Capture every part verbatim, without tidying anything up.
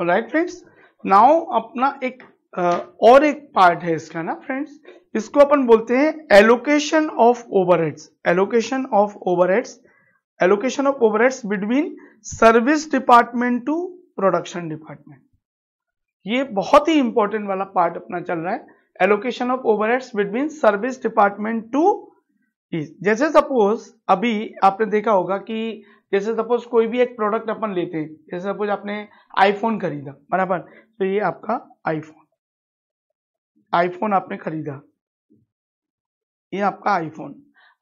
Alright friends, now अपना एक और एक पार्ट है इसका ना फ्रेंड्स, इसको अपन बोलते हैं allocation of overheads, allocation of overheads, allocation of overheads between service department to production department. ये बहुत ही इंपॉर्टेंट वाला पार्ट अपना चल रहा है, allocation of overheads between service department to. जैसे सपोज अभी आपने देखा होगा कि जैसे सपोज कोई भी एक प्रोडक्ट अपन लेते हैं, जैसे सपोज आपने आईफोन खरीदा, बराबर, तो ये आपका आईफोन आईफोन आपने खरीदा, ये आपका आईफोन।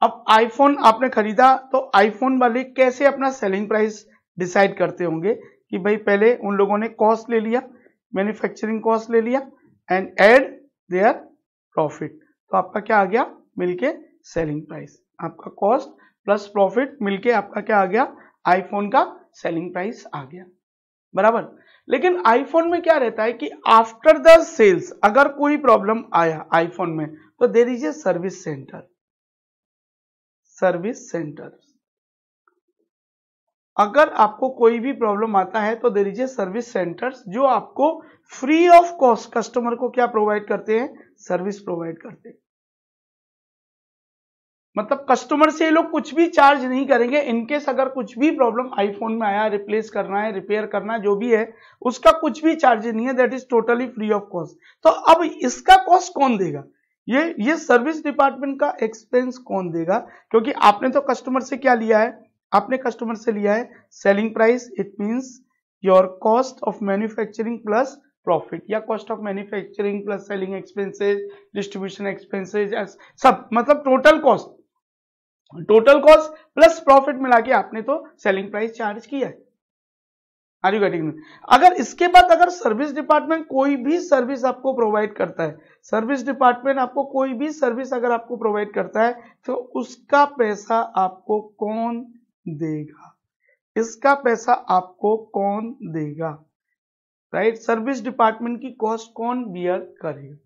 अब आईफोन आपने खरीदा तो आईफोन वाले कैसे अपना सेलिंग प्राइस डिसाइड करते होंगे कि भाई पहले उन लोगों ने कॉस्ट ले लिया, मैन्युफैक्चरिंग कॉस्ट ले लिया एंड एड देयर प्रॉफिट, तो आपका क्या आ गया मिलके सेलिंग प्राइस, आपका कॉस्ट प्लस प्रॉफिट मिलके आपका क्या आ गया आईफोन का सेलिंग प्राइस आ गया, बराबर। लेकिन आईफोन में क्या रहता है कि आफ्टर द सेल्स अगर कोई प्रॉब्लम आया आईफोन में तो दे दीजिए सर्विस सेंटर, सर्विस सेंटर, अगर आपको कोई भी प्रॉब्लम आता है तो दे दीजिए सर्विस सेंटर्स, जो आपको फ्री ऑफ कॉस्ट कस्टमर को क्या प्रोवाइड करते हैं, सर्विस प्रोवाइड करते हैं। मतलब कस्टमर से ये लोग कुछ भी चार्ज नहीं करेंगे, इनकेस अगर कुछ भी प्रॉब्लम आईफोन में आया, रिप्लेस करना है, रिपेयर करना है, जो भी है उसका कुछ भी चार्ज नहीं है, that is totally free of cost. तो अब इसका कॉस्ट कौन देगा, ये ये सर्विस डिपार्टमेंट का एक्सपेंस कौन देगा, क्योंकि आपने तो कस्टमर से क्या लिया है, आपने कस्टमर से लिया है selling price, it means your cost of manufacturing plus profit, या cost of manufacturing plus selling expenses, distribution expenses, सब, मतलब total cost, total cost plus profit मिला के आपने तो सेलिंग प्राइस चार्ज किया है। Are you getting me? अगर इसके बाद अगर सर्विस डिपार्टमेंट कोई भी सर्विस आपको प्रोवाइड करता है, सर्विस डिपार्टमेंट आपको कोई भी सर्विस अगर आपको प्रोवाइड करता है तो उसका पैसा आपको कौन देगा, इसका पैसा आपको कौन देगा, राइट, सर्विस डिपार्टमेंट की कॉस्ट कौन बियर करेगा।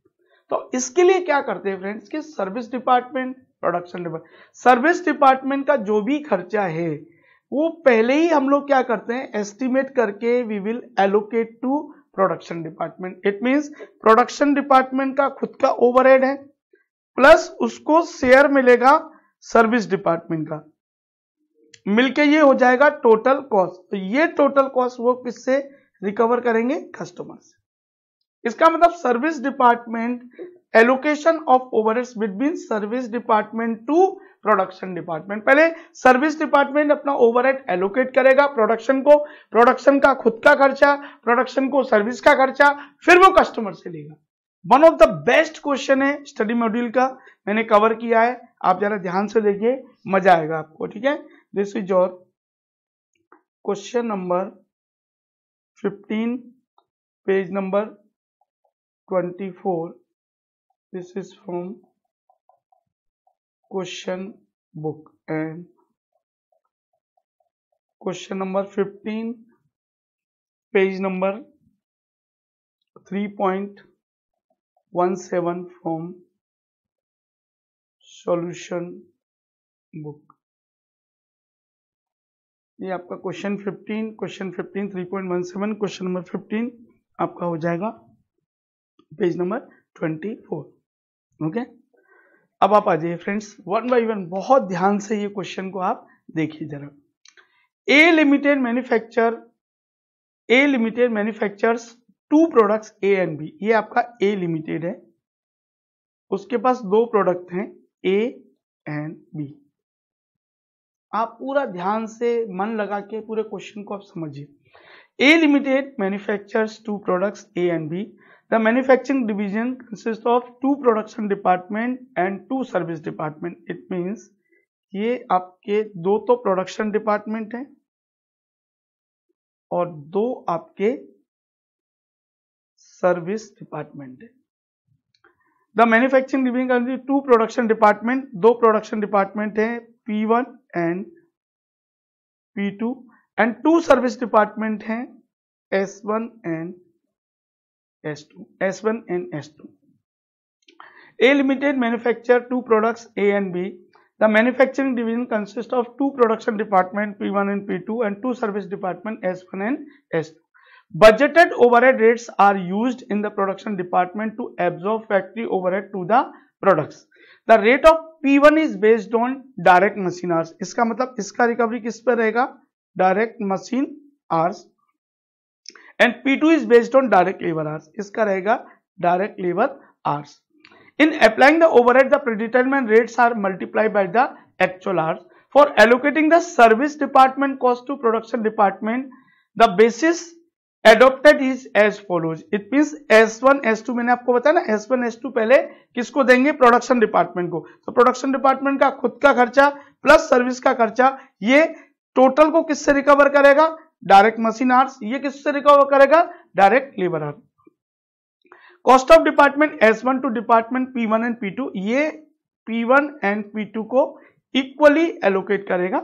तो इसके लिए क्या करते हैं फ्रेंड्स कि service department, production department, service department का जो भी खर्चा है वो पहले ही हम लोग क्या करते हैं एस्टिमेट करके we will allocate to production department. It means production department का खुद का ओवरहेड है प्लस उसको शेयर मिलेगा सर्विस डिपार्टमेंट का, मिलके ये हो जाएगा टोटल कॉस्ट। तो ये टोटल कॉस्ट वो किससे रिकवर करेंगे, कस्टमर से। इसका मतलब service department allocation of overheads between service department to production department, पहले सर्विस डिपार्टमेंट अपना ओवरहेड एलोकेट करेगा प्रोडक्शन को, प्रोडक्शन का खुद का खर्चा, प्रोडक्शन को सर्विस का खर्चा, फिर वो कस्टमर से लेगा। One of the best question है स्टडी मॉड्यूल का, मैंने कवर किया है, आप जरा ध्यान से देखिए, मजा आएगा आपको, ठीक है। This is your question number fifteen, page number twenty four, this is from question book and question number fifteen, page number three point one seven from solution book। ये आपका question fifteen, question fifteen three point one seven, question number fifteen आपका हो जाएगा page number twenty four, okay. अब आप आ जाइए friends one by one, बहुत ध्यान से ये क्वेश्चन को आप देखिए जरा। A limited manufacture A limited manufactures two products A and B, ये आपका ए लिमिटेड है, उसके पास दो प्रोडक्ट हैं ए एंड बी। आप पूरा ध्यान से मन लगा के पूरे क्वेश्चन को आप समझिए। A limited manufactures two products A and B, The manufacturing division consists of two production department and two service department. It means ये आपके दो तो प्रोडक्शन डिपार्टमेंट हैं और दो आपके सर्विस डिपार्टमेंट है। The manufacturing division consists of two production department, दो प्रोडक्शन डिपार्टमेंट हैं P one and P two and two service department हैं S one and S two, S one and S two. A Limited manufacture two products A and B. The manufacturing division consists of two production department P one and P two and two service department S one and S two. Budgeted overhead rates are used in the production department to absorb factory overhead to the products. The rate of P one is based on direct machine hours. इसका मतलब इसका recovery किस पर रहेगा? Direct machine hours. And P two is based on direct labor hours. इसका रहेगा direct labor hours. In applying the overhead, the predetermined rates are multiplied by the actual hours. For allocating the service department cost to production department, the basis adopted is as follows. It means S one, S two मैंने आपको बताया ना, S one, S two पहले किसको देंगे? Production department को. तो production department का खुद का खर्चा प्लस सर्विस का खर्चा, ये टोटल को किससे रिकवर करेगा? Direct machine hours. ये किससे रिकवर करेगा? Direct labour hours. Cost of department S one to department P one and P two, ये P one and P two को इक्वली एलोकेट करेगा.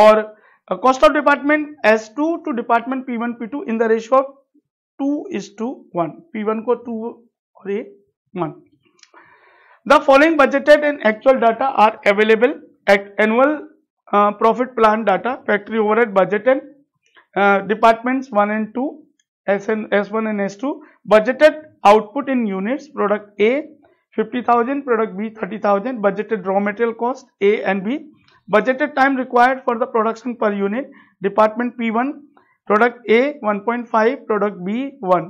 और cost of department S two to department P one P two in the ratio of two is to one. P one को two और ये one. The following budgeted and actual data are available at annual profit plan data, factory overhead budgeted, departments one and two, S one and S two. Budgeted output in units, product A fifty thousand, product B thirty thousand. Budgeted raw material cost A and B. Budgeted time required for the production per unit, department P one, product A one point five, product B one.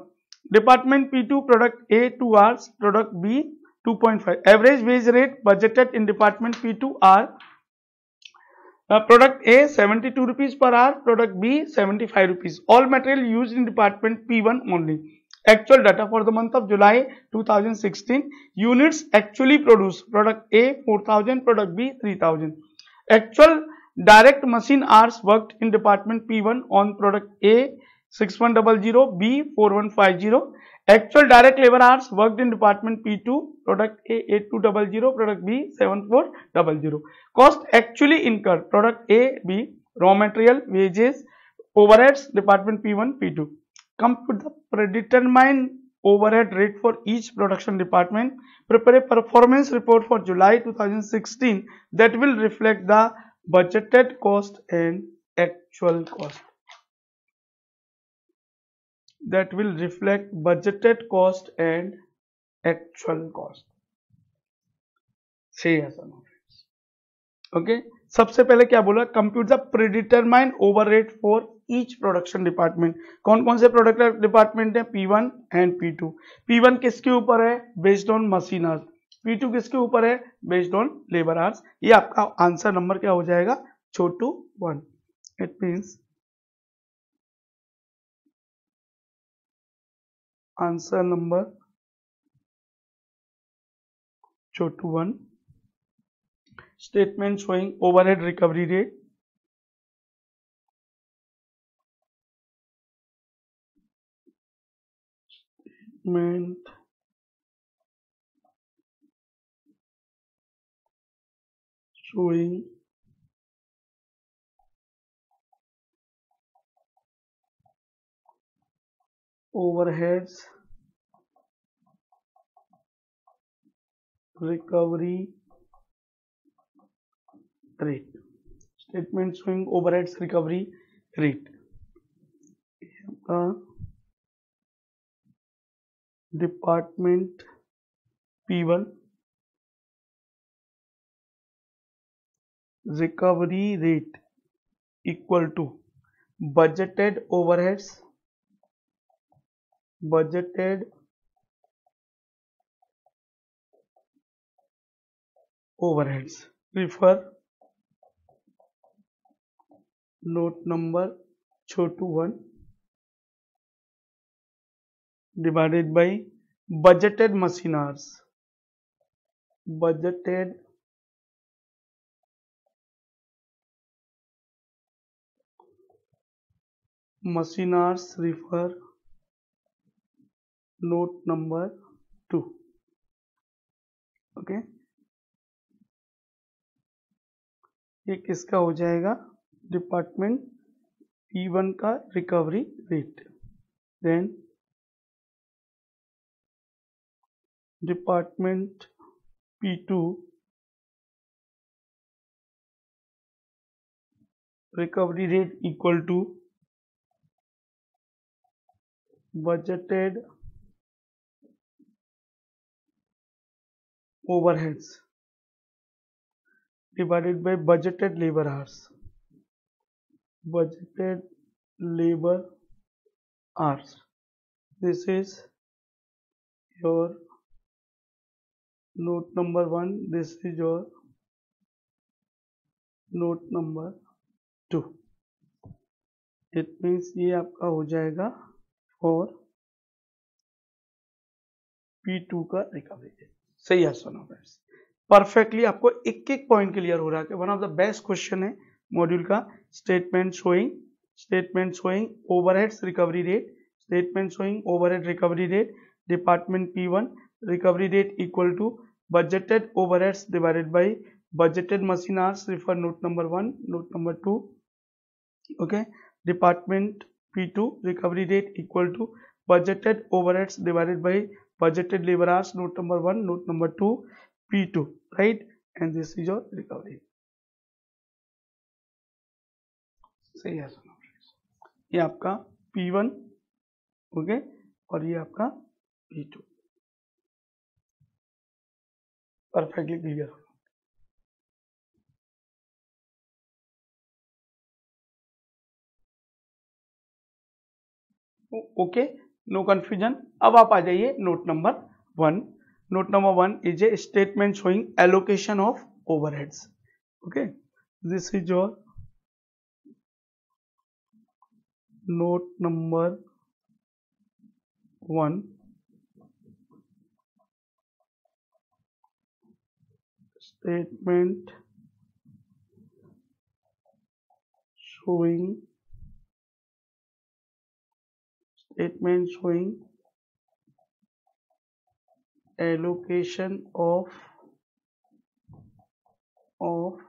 Department P two, product A two hours, product B two point five. Average wage rate budgeted in department P two are uh, product A seventy-two rupees per hour, product B seventy-five rupees. All material used in department P one only. Actual data for the month of July two thousand sixteen. Units actually produced, product A four thousand, product B three thousand. Actual direct machine hours worked in department P one on product A six one zero zero, B four one five zero. Actual direct labor hours worked in department P two, product A eight two zero zero, product B seven four zero zero. Cost actually incurred, product A, B, raw material, wages, overheads, department P one, P two. Compute the predetermined overhead rate for each production department. Prepare a performance report for July two thousand sixteen that will reflect the budgeted cost and actual cost. That will reflect budgeted cost and actual cost. See as an office. Okay. सबसे पहले क्या बोला? Compute the predetermined overhead for each production department. कौन कौन से product department है? P one and P two. P one किसके ऊपर है? Based on machine hours. P two किसके ऊपर है? Based on labour hours. ये आपका आंसर नंबर क्या हो जाएगा? छोटू one. It means answer number छोटू one. Statement showing overhead recovery rate. Statement showing overheads recovery rate. Statement showing overheads recovery rate. uh, department P one recovery rate equal to budgeted overheads, budgeted overheads. Refer note number छोटू one divided by budgeted machine hours, budgeted machine hours. Refer note number two. Okay, ये किसका हो जाएगा? Department P one का recovery rate. Then department P two recovery rate equal to budgeted overheads divided by budgeted labor hours budgeted labor hours this is your note number one this is your note number two it means ये आपका हो जाएगा for P two का recovery सही है सोना friends perfectly आपको एक एक पॉइंट क्लियर हो रहा है कि one of the best question है मॉड्यूल का statement showing statement showing overheads recovery rate statement showing overhead recovery rate department P one recovery rate equal to budgeted overheads divided by budgeted machine hours refer note number one note number two okay department P two recovery rate equal to budgeted overheads divided by budgeted labor hours note number one note number two P two right and this is your recovery सही है सुनो friends ये आपका P one okay और ये आपका P two perfectly clear okay no confusion अब आप आ जाइए note number one note number one is a statement showing allocation of overheads okay this is your note number one statement showing Statement showing allocation of of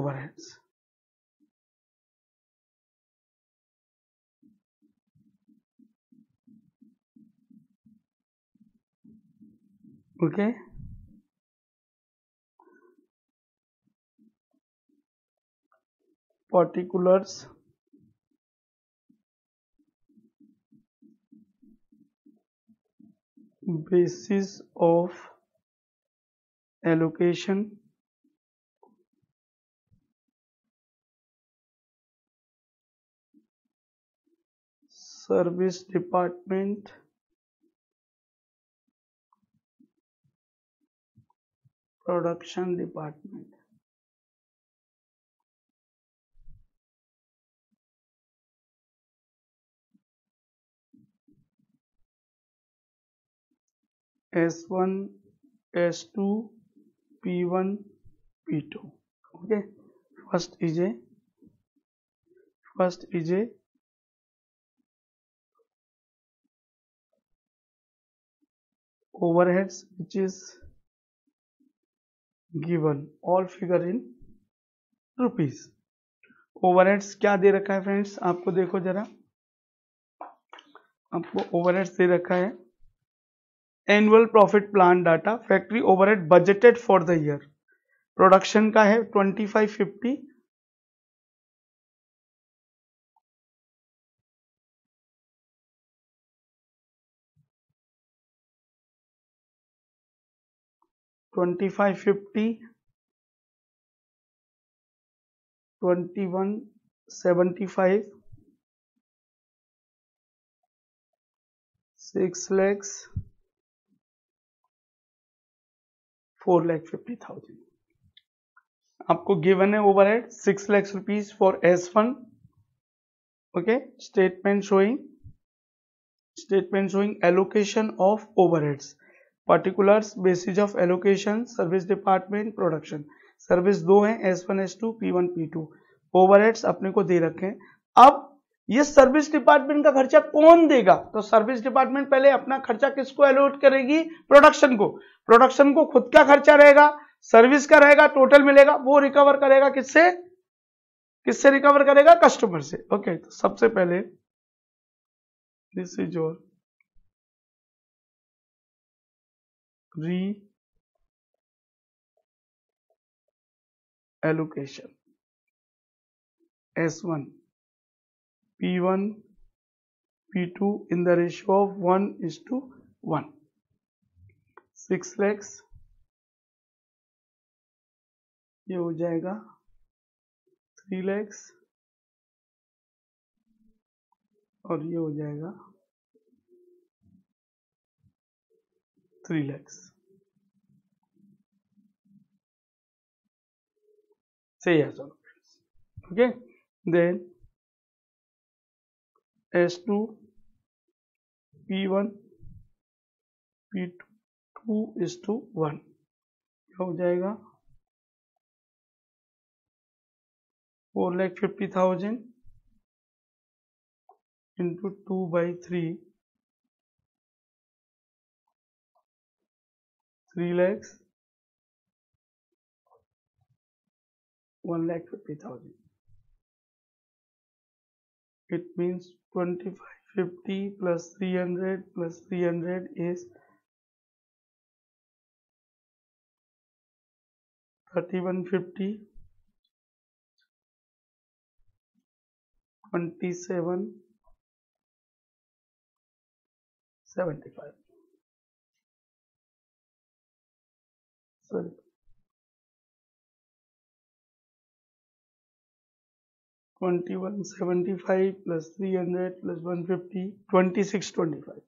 overheads. Okay. particulars basis of allocation service department production department S one, S two, P one, P two. Okay. First is a first is a overheads which is given all figure in rupees. Overheads क्या दे रखा है friends? आपको देखो जरा आपको overheads दे रखा है annual profit plan data factory overhead budgeted for the year production का है twenty five fifty twenty five fifty twenty one seventy five six lakhs four lakh fifty thousand आपको गिवन है overhead six lakhs rupees for S one okay statement showing statement showing allocation of overheads particulars basis of allocation service department production service दो है S one S two P one P two overheads अपने को दे रखे हैं अब ये service department का खर्चा कौन देगा तो सर्विस डिपार्टमेंट पहले अपना खर्चा किसको एलोट करेगी प्रोडक्शन को प्रोडक्शन को खुद का खर्चा रहेगा सर्विस का रहेगा टोटल मिलेगा वो रिकवर करेगा किससे किससे रिकवर करेगा कस्टमर से ओके तो सबसे पहले this is your reallocation S one, P one, P two in the ratio of one is to one. six lakhs ये हो जाएगा थ्री लैक्स और ये हो जाएगा थ्री लैक्स। सही है sir. Okay, then S two, P one, P two two is to one क्या हो जाएगा four lakh fifty thousand into two by three three lakhs one lakh fifty thousand. It means twenty five fifty plus three hundred plus three hundred is thirty one fifty, twenty seven seventy five। Sorry twenty one seventy five plus three hundred plus one fifty twenty six twenty five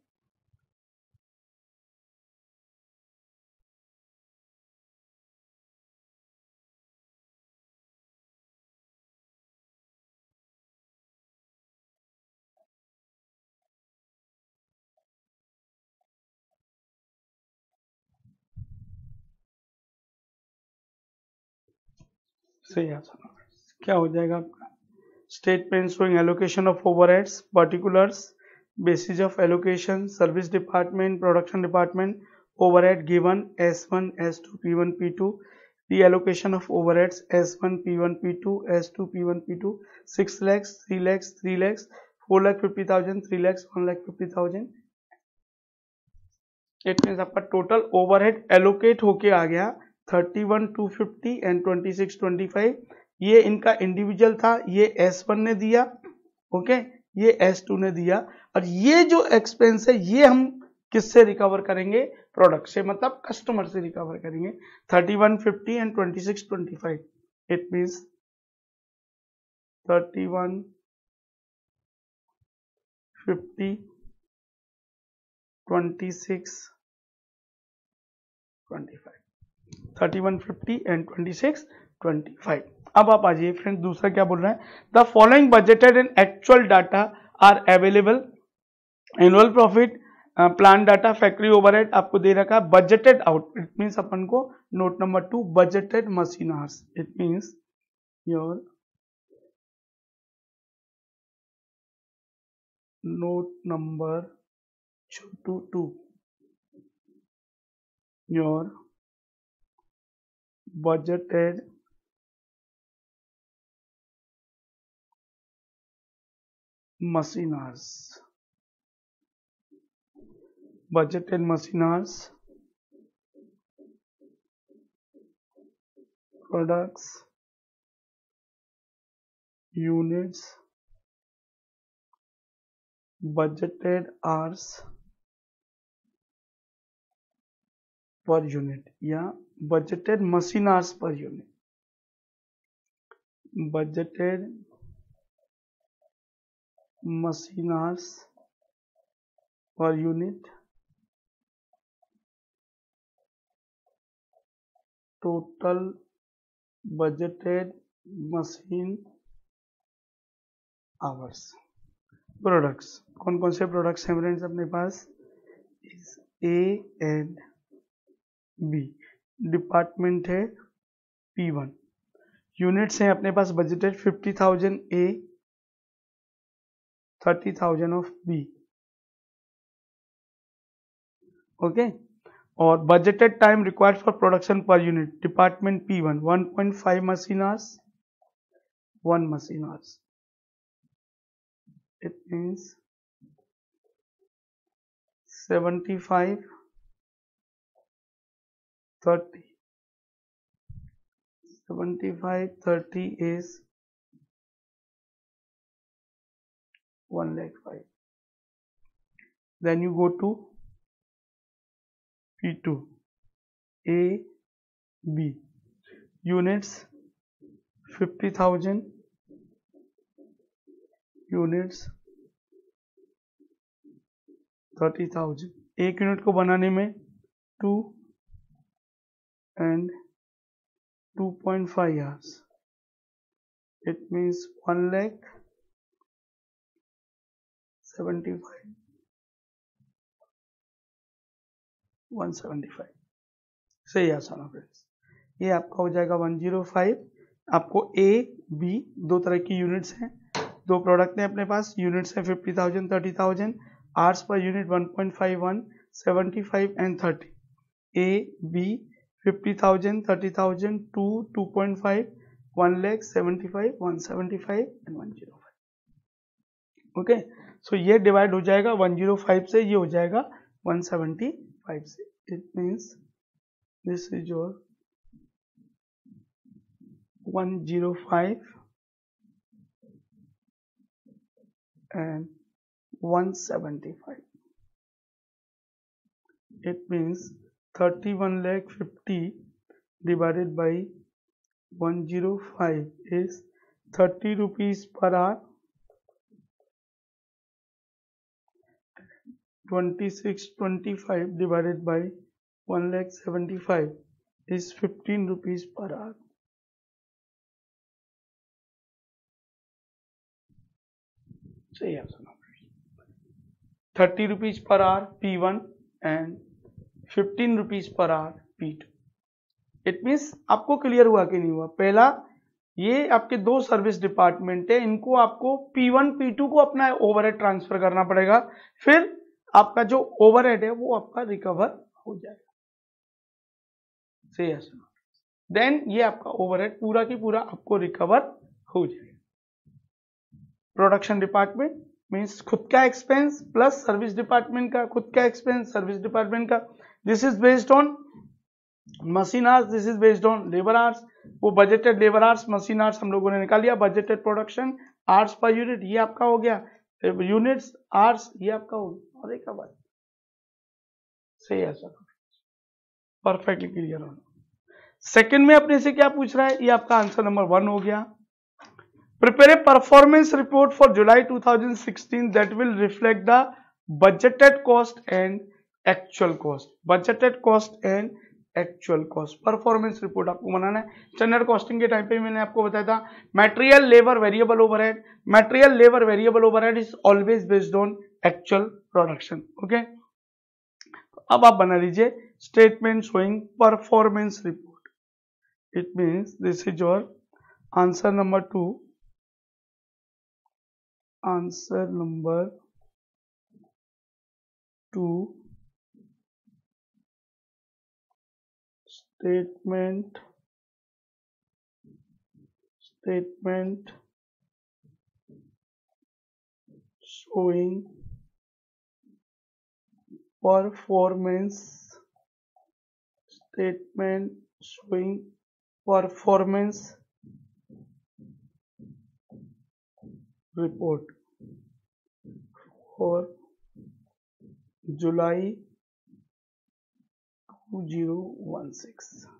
सही answer क्या हो जाएगा आपका। Statement showing allocation of overheads, particulars, basis of allocation, service department, production department, overhead given S one, S two, P one, P two, reallocation of overheads S one, P one, P two, S two, P one, P two, six lakhs, three lakhs, three lakhs, four lakh fifty thousand, three lakhs, one lakh fifty thousand. It means आपका total overhead allocate होके आ गया thirty one to fifty and twenty six twenty five. ये इनका individual था, ये S one ने दिया, ओके, ये S टू ने दिया, और ये जो एक्सपेंस है ये हम किससे रिकवर करेंगे? प्रोडक्ट से, मतलब कस्टमर से रिकवर करेंगे। Thirty one fifty and twenty six twenty five. It means thirty one fifty, twenty six twenty five, thirty one fifty and twenty six twenty five. अब आप आ जाइए फ्रेंड्स, दूसरा क्या बोल रहे हैं, the following budgeted and actual data are available, annual profit, plan data, factory overhead आपको दे रखा है। बजटेड आउट इट मीन्स अपन को note number two, budgeted machine hours, it means your note number two to your budgeted machine hours, budgeted machine hours, products, units, budgeted hours per unit या budgeted machine hours per unit, budgeted machine hours per unit, total budgeted machine hours. Products, कौन कौन से products हैं friends अपने पास? Is A and B, department है P one, units हैं अपने पास budgeted fifty thousand A, thirty thousand of B, okay, और budgeted time required for production per unit department P one one point five machine hours, one machine hours. It means seventy five, thirty, seventy-five, thirty is one lakh five. Then you go to P two, A, B, units fifty thousand, units thirty thousand. एक unit को बनाने में two and two point five hours, it means one lakh seventy-five, one seventy-five. सही आसान है friends, ये आपका हो जाएगा वन जीरो फाइव. आपको ए बी दो तरह की यूनिट्स हैं, दो प्रोडक्ट हैं अपने पास, यूनिट्स हैं fifty thousand, thirty thousand, hours per unit one point five one, seventy five and thirty. A B fifty thousand, thirty thousand, two, two point five, one lakh, seventy five, one seventy five and one zero five. Okay, so ये divide हो जाएगा one zero five से, ये हो जाएगा one seventy five से. It means this is your one oh five and one seventy-five. It means thirty-one lakh fifty divided by one oh five is thirty rupees per hour, twenty-six twenty-five divided by one lakh seventy-five is fifteen rupees per hour. सही option, thirty rupees per R P one and fifteen rupees per R P two. It means आपको clear हुआ कि नहीं हुआ? पहला, ये आपके दो सर्विस डिपार्टमेंट है, इनको आपको पी वन पी टू को अपना ओवरहेड ट्रांसफर करना पड़ेगा, फिर आपका जो ओवरहेड है वो आपका रिकवर हो जाएगा. सही ऑप्शन, देन ये आपका ओवरहेड पूरा की पूरा आपको रिकवर हो जाएगा. प्रोडक्शन डिपार्टमेंट मीन्स खुद का एक्सपेंस प्लस सर्विस डिपार्टमेंट का, खुद का एक्सपेंस सर्विस डिपार्टमेंट का. This is based on machine hours, this is based on labour hours. वो budgeted labour hours, machine hours हम लोगों ने निकाल लिया, budgeted production, hours per unit ये आपका हो गया, यूनिट्स आर्स ये आपका हो गया, और एक बात सही है सर, परफेक्टली क्लियर हो. सेकेंड में अपने से क्या पूछ रहा है, ये आपका आंसर नंबर वन हो गया. Prepare a performance report for July two thousand sixteen that will reflect the budgeted cost and actual cost. Budgeted cost and actual cost. Performance report आपको बनाना है. Standard costing के टाइम पे मैंने आपको बताया था material, labor, variable overhead. Material, labor, variable overhead is always based on actual production. Okay? अब आप बना लीजिए statement showing performance report. It means this is your answer number two. Answer number two, statement statement showing performance statement showing performance report for July two thousand sixteen.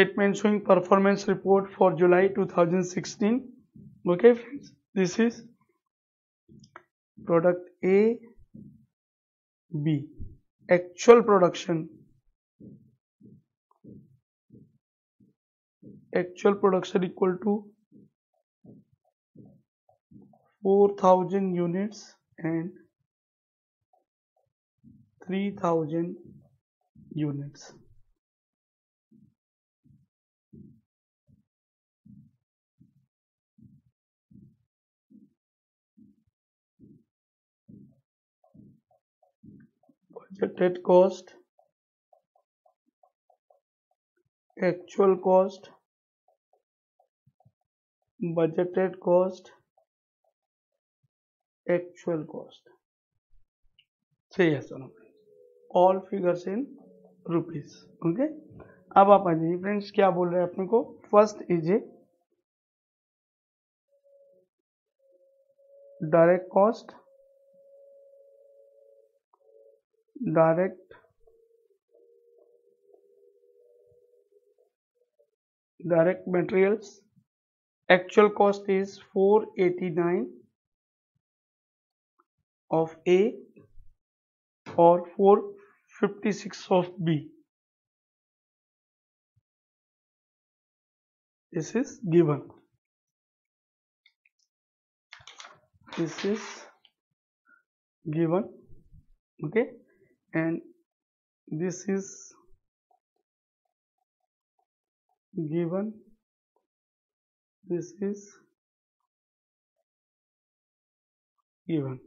Statement showing performance report for July two thousand sixteen. Okay friends, this is product A, B. Actual production, actual production equal to four thousand units and three thousand units. Budgeted cost, actual cost, budgeted cost, actual cost. सही है sir, all figures in rupees. Okay, अब आप आ जाइए friends, क्या बोल रहे हैं अपने को, first is A direct cost, direct direct materials, actual cost is four eighty nine of A और four fifty six of B, this is given, this is given, okay, and this is given, this is given,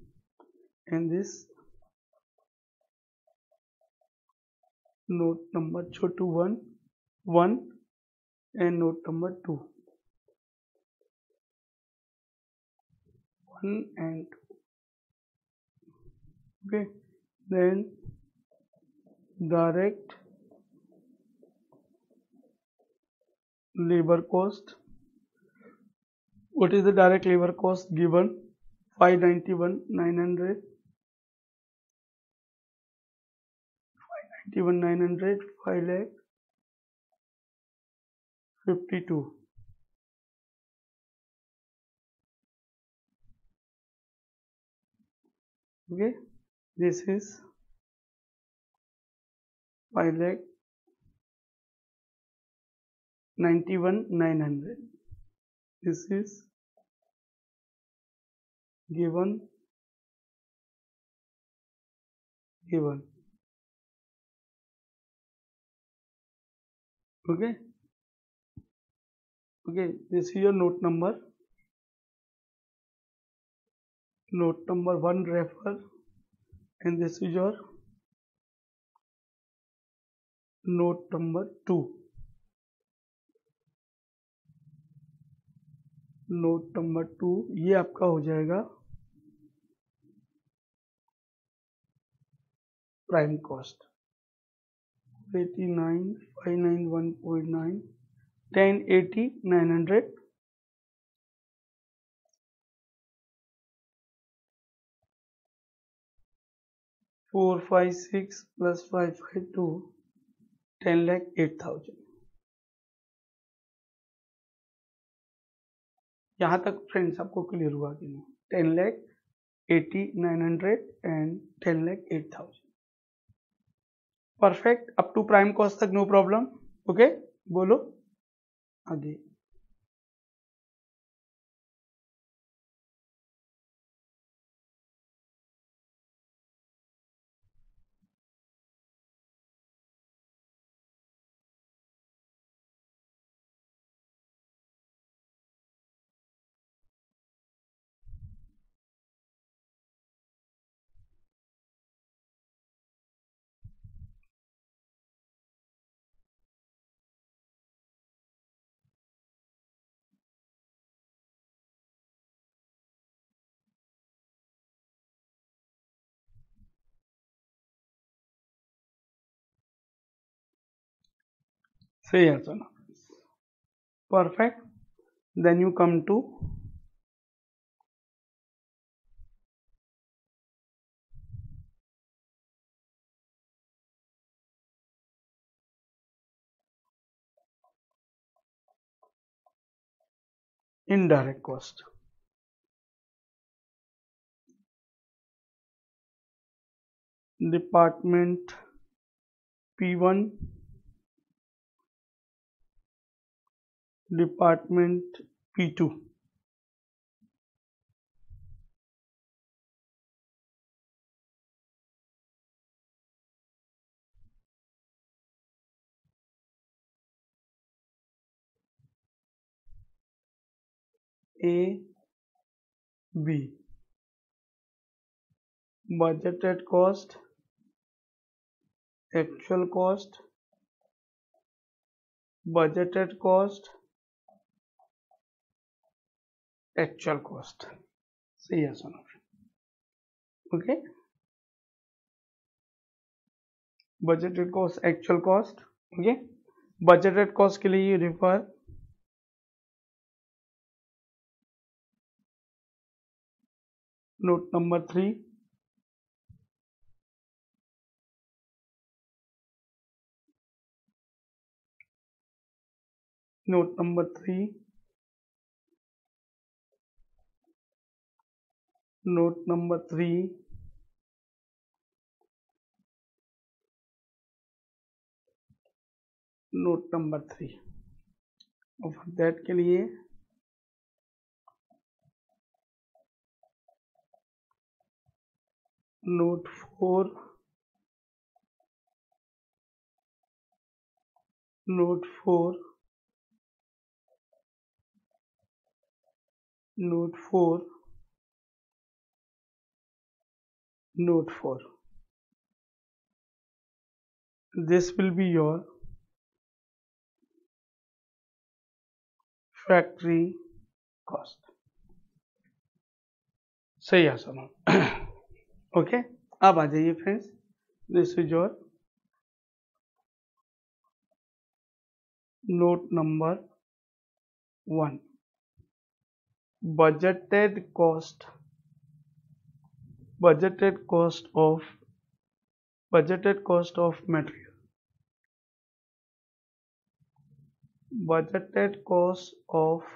and this note number छोटू one one and note number two one and two, okay, then direct labor cost, what is the direct labor cost given, five ninety-one nine hundred, five ninety-one nine hundred, five lakh fifty-two, okay, this is five lakh ninety-one nine hundred, this is given, given, okay, okay, this is your note number, note number one refer, and this is your note number two, note number two, ये आपका हो जाएगा prime cost, eighty nine five nine one point nine ten eighty nine hundred four five six plus five five two ten lakh eight thousand. यहाँ तक friends आपको clear हुआ कि नहीं, ten lakh eighty nine hundred and ten lakh eight thousand, perfect, up to prime cost तक no problem. Okay, बोलो आगे, सही आंसर ना, perfect. Then you come to indirect cost, department P one, department P two, A B, budgeted cost, actual cost, budgeted cost, actual cost, see yes or no, okay, budgeted cost, actual cost. Okay, budgeted cost के लिए refer note number three. Note number three note number three note number three और that के लिए note four, note four note four note four this will be your factory cost। सही है सुनो। Okay, अब आ जाइए friends, this is your note number one, budgeted cost, budgeted cost of budgeted cost of material, budgeted cost of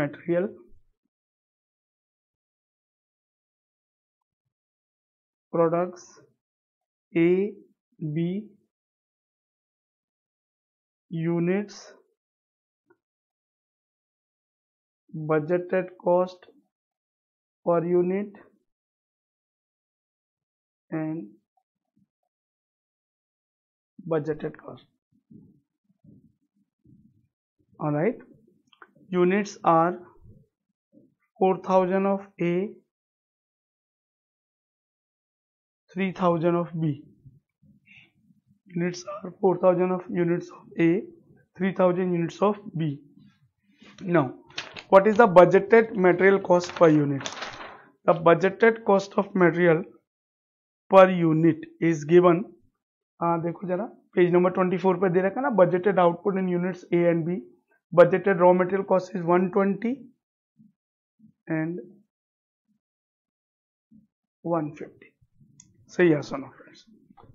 material. Products A B, units, budgeted cost per unit and budgeted cost। All right, units are four thousand of A, three thousand of B। Units are four thousand of units of A, three thousand units of B। Now, what is the budgeted material cost per unit? The budgeted cost of material per unit is given। हाँ देखो जरा, page number चौबीस पे दे रखा ना, budgeted output in units A and B। Budgeted raw material cost is one twenty and one fifty। सही है सुनो friends।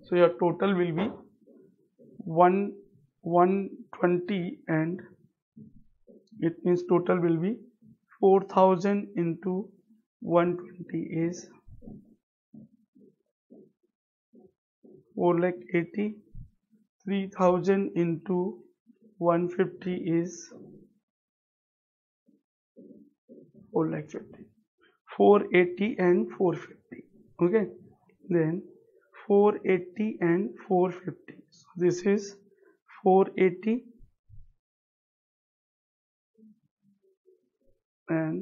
So your total will be one one twenty and it means total will be four thousand into one twenty is four lakh eighty, three thousand into one fifty is four lakh fifty, four eighty and four fifty। Okay, then four eighty and four fifty, so this is four eighty and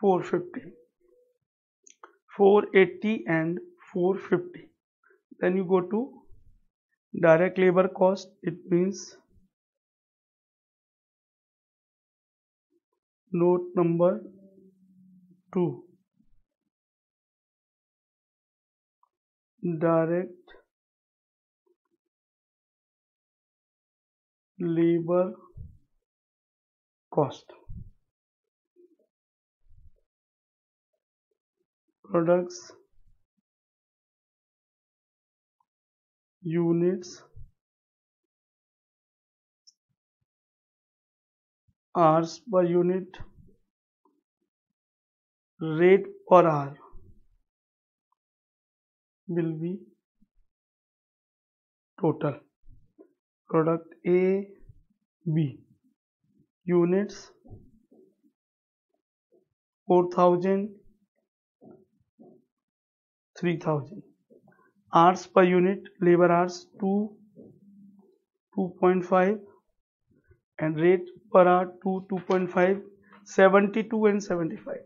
four fifty, four eighty and four fifty। Then you go to direct labor cost, it means note number two, direct labor cost। Products, units, hours per unit, rate per hour will be total। Product A, B, units four thousand, three thousand, hours per unit, labor hours two, two point five and rate per hour two, two point five, seventy-two and seventy-five।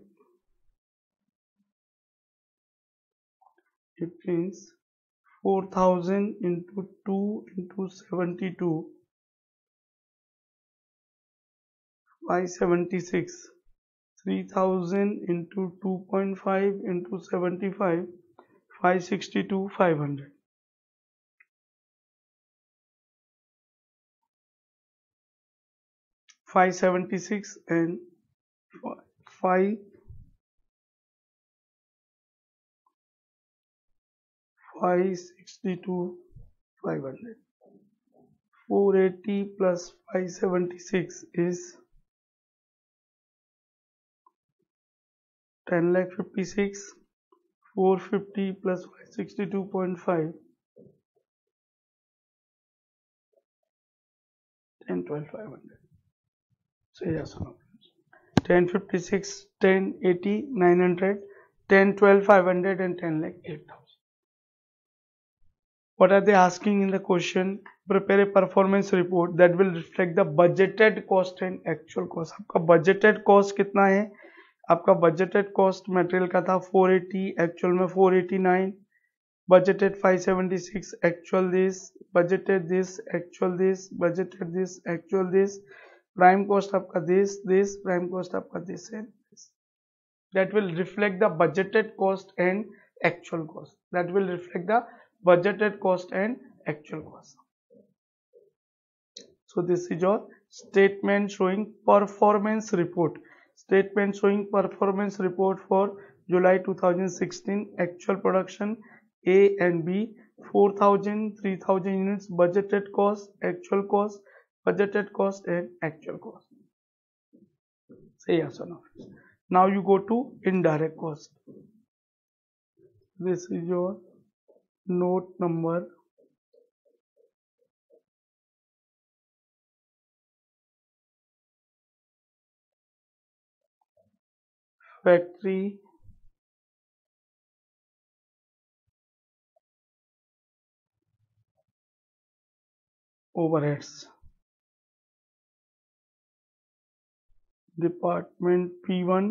It means four thousand into two into seventy-two, five seventy-six, three thousand into two point five into seventy five five sixty two five hundred five seventy six and five five sixty two five hundred four eighty plus five seventy six is ten lakh fifty six four fifty plus five sixty two point five ten twelve five hundred ten fifty six ten eighty nine hundred ten twelve five hundred and ten lakh eight thousand. What are they asking in the question? Prepare a performance report that will reflect the budgeted cost and actual cost. आपका budgeted cost कितना है? आपका budgeted cost material का था four eighty, actual में four eighty-nine, budgeted five seventy-six, actual this, budgeted this, actual this, budgeted this, actual this. Prime cost आपका this this prime cost आपका this and this that will reflect the budgeted cost and actual cost that will reflect the budgeted cost and actual cost so this is your statement showing performance report statement showing performance report for July two thousand sixteen actual production A and B four thousand three thousand units budgeted cost actual cost budgeted cost and actual cost. Say yes or no. Now you go to indirect cost. This is your note number factory overheads. Department P one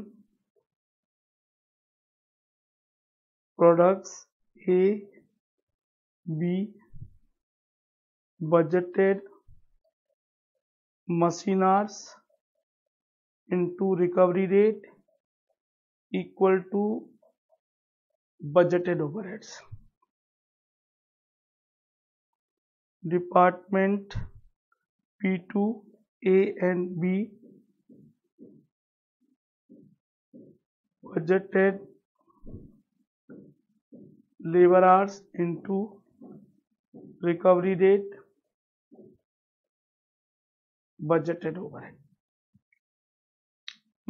products A, B budgeted machine hours into recovery rate equal to budgeted overheads. Department P two A and B budgeted labor hours into recovery rate budgeted overhead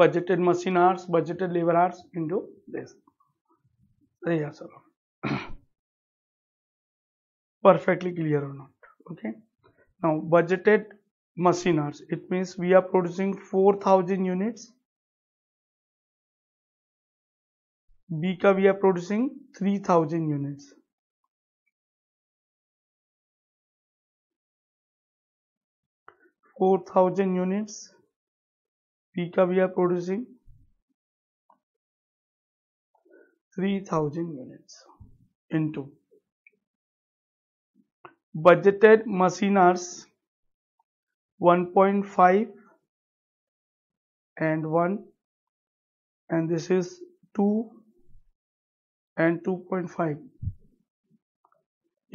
budgeted machine hours budgeted labor hours into this yeah sir perfectly clear or not okay now budgeted machine hours it means we are producing four thousand units B का we are producing three thousand units four thousand units B का we are producing three thousand units into budgeted machine hours one point five and one and this is two and two point five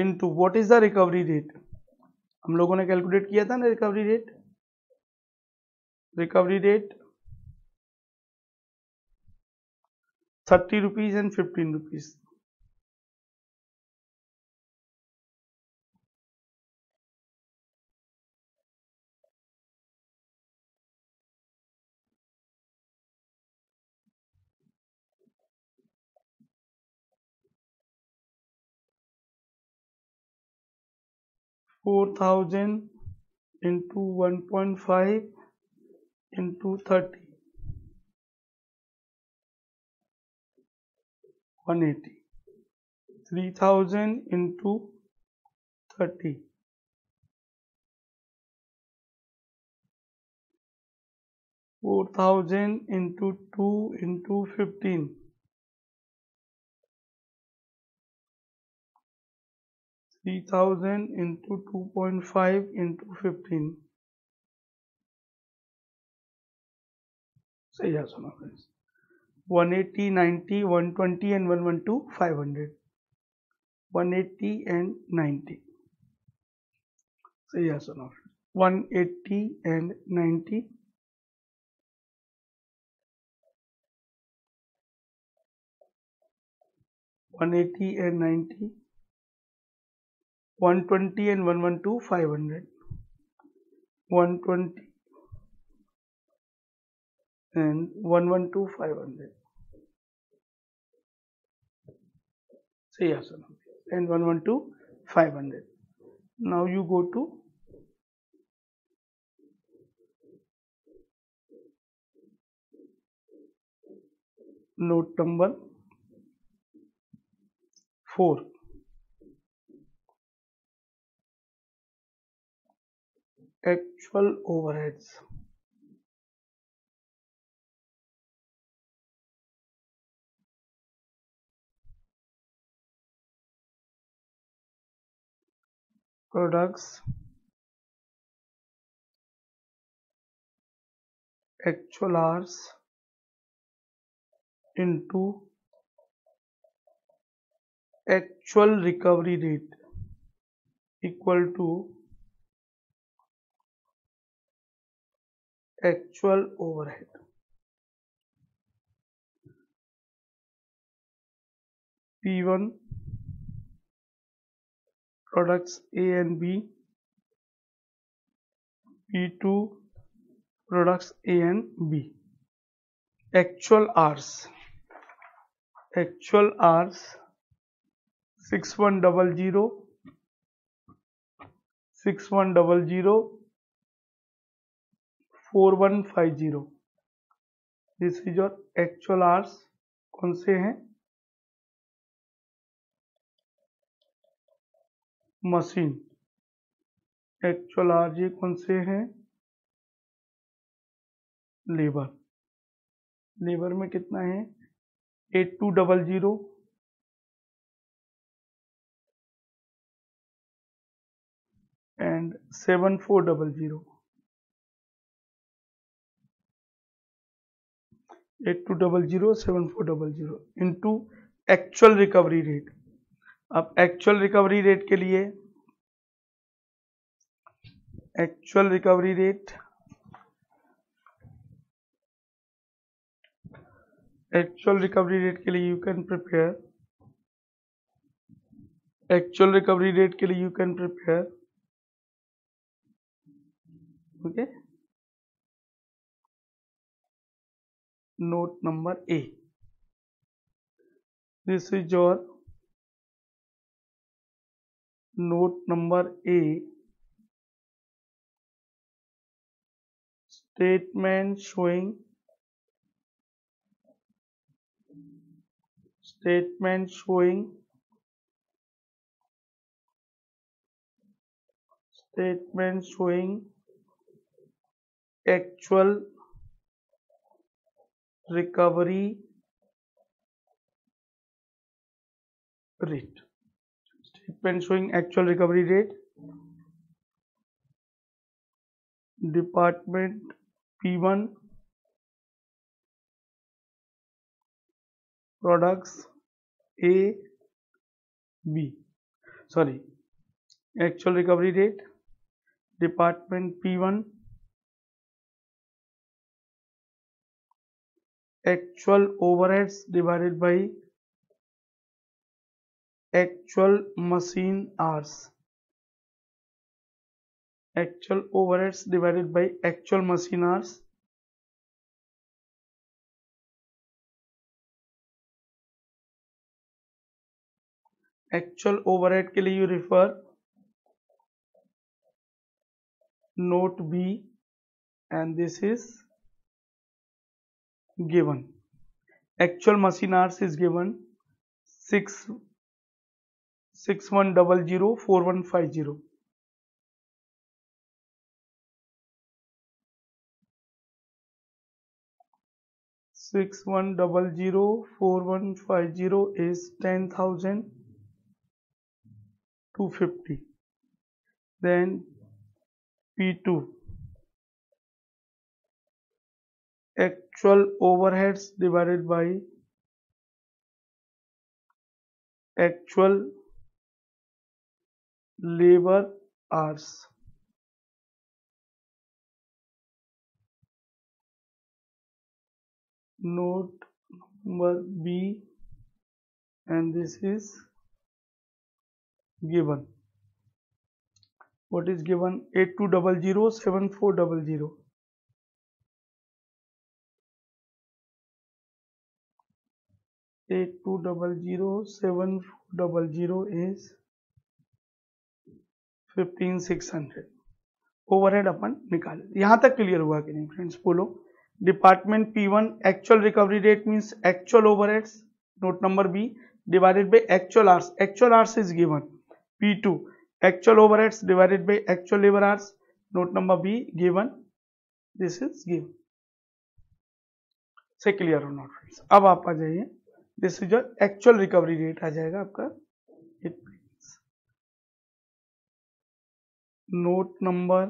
into what is the recovery rate हम लोगों ने calculate किया था ना recovery rate recovery rate thirty rupees and fifteen rupees four thousand into one point five into thirty one hundred eighty three thousand into thirty four thousand into two into fifteen Three thousand into two point five into fifteen सही answer होगा friends one eighty, ninety, one twenty and one twelve, five hundred. One eighty and ninety. सही answer होगा one eighty and ninety. One eighty and ninety. One twenty and one twelve, five hundred. One twenty and one twelve, five hundred. Say yes or no. And one twelve, five hundred. Now you go to note number four. Actual overheads. Products. Actual hours into actual recovery rate equal to actual overhead. P one products A and B, P two products A and B. Actual hours, actual hours six one double zero, six one double zero, four one five zero. This is your actual hours. कौन से हैं? Machine actual hours. ये कौन से हैं? Labour. Labour में कितना है? Eight two double zero, and seven four double zero. Eight two double zero, seven four double zero into actual recovery rate. अब एक्चुअल रिकवरी रेट के लिए actual recovery rate actual recovery rate के लिए you can prepare actual recovery rate के लिए you can prepare okay note number A. This is your note number A. Statement showing statement showing statement showing actual recovery rate. Statement showing actual recovery rate. Department P one, products A, B. Sorry, actual recovery rate. Department P one. Actual overheads divided by actual machine hours. Actual overheads divided by actual machine hours. Actual overhead के लिए you refer note B, and this is given. Actual machine hours is given six six one double zero four one five zero. Six one double zero four one five zero is ten thousand two fifty. Then P two. actual overheads divided by actual labor hours. Note number B, and this is given. What is given? eight two zero zero seven four zero zero. eight two zero zero seven four zero zero is fifteen six hundred. Overhead अपन निकाले. यहाँ तक clear हुआ कि नहीं friends? बोलो. Department P one actual recovery rate means actual overheads, note number B, divided by actual hours. Actual hours is given. P two actual overheads divided by actual labour hours, note number B given. This is given. से clear हो note friends? अब आप आ जाइए, this is your actual recovery rate आ जाएगा आपका, note number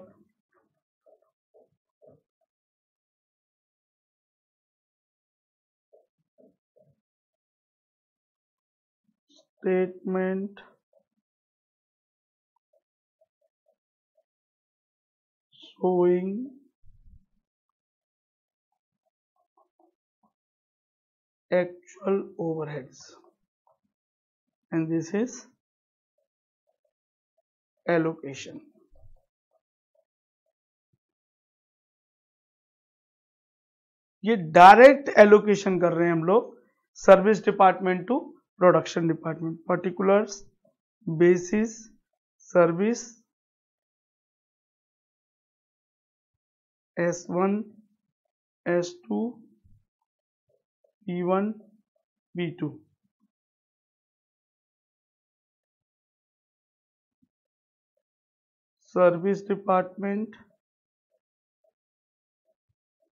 statement showing actual overheads, and this is allocation. ये डायरेक्ट एलोकेशन कर रहे हैं हम लोग service department to production department. Particulars basis service S one S two P one P two. Service department,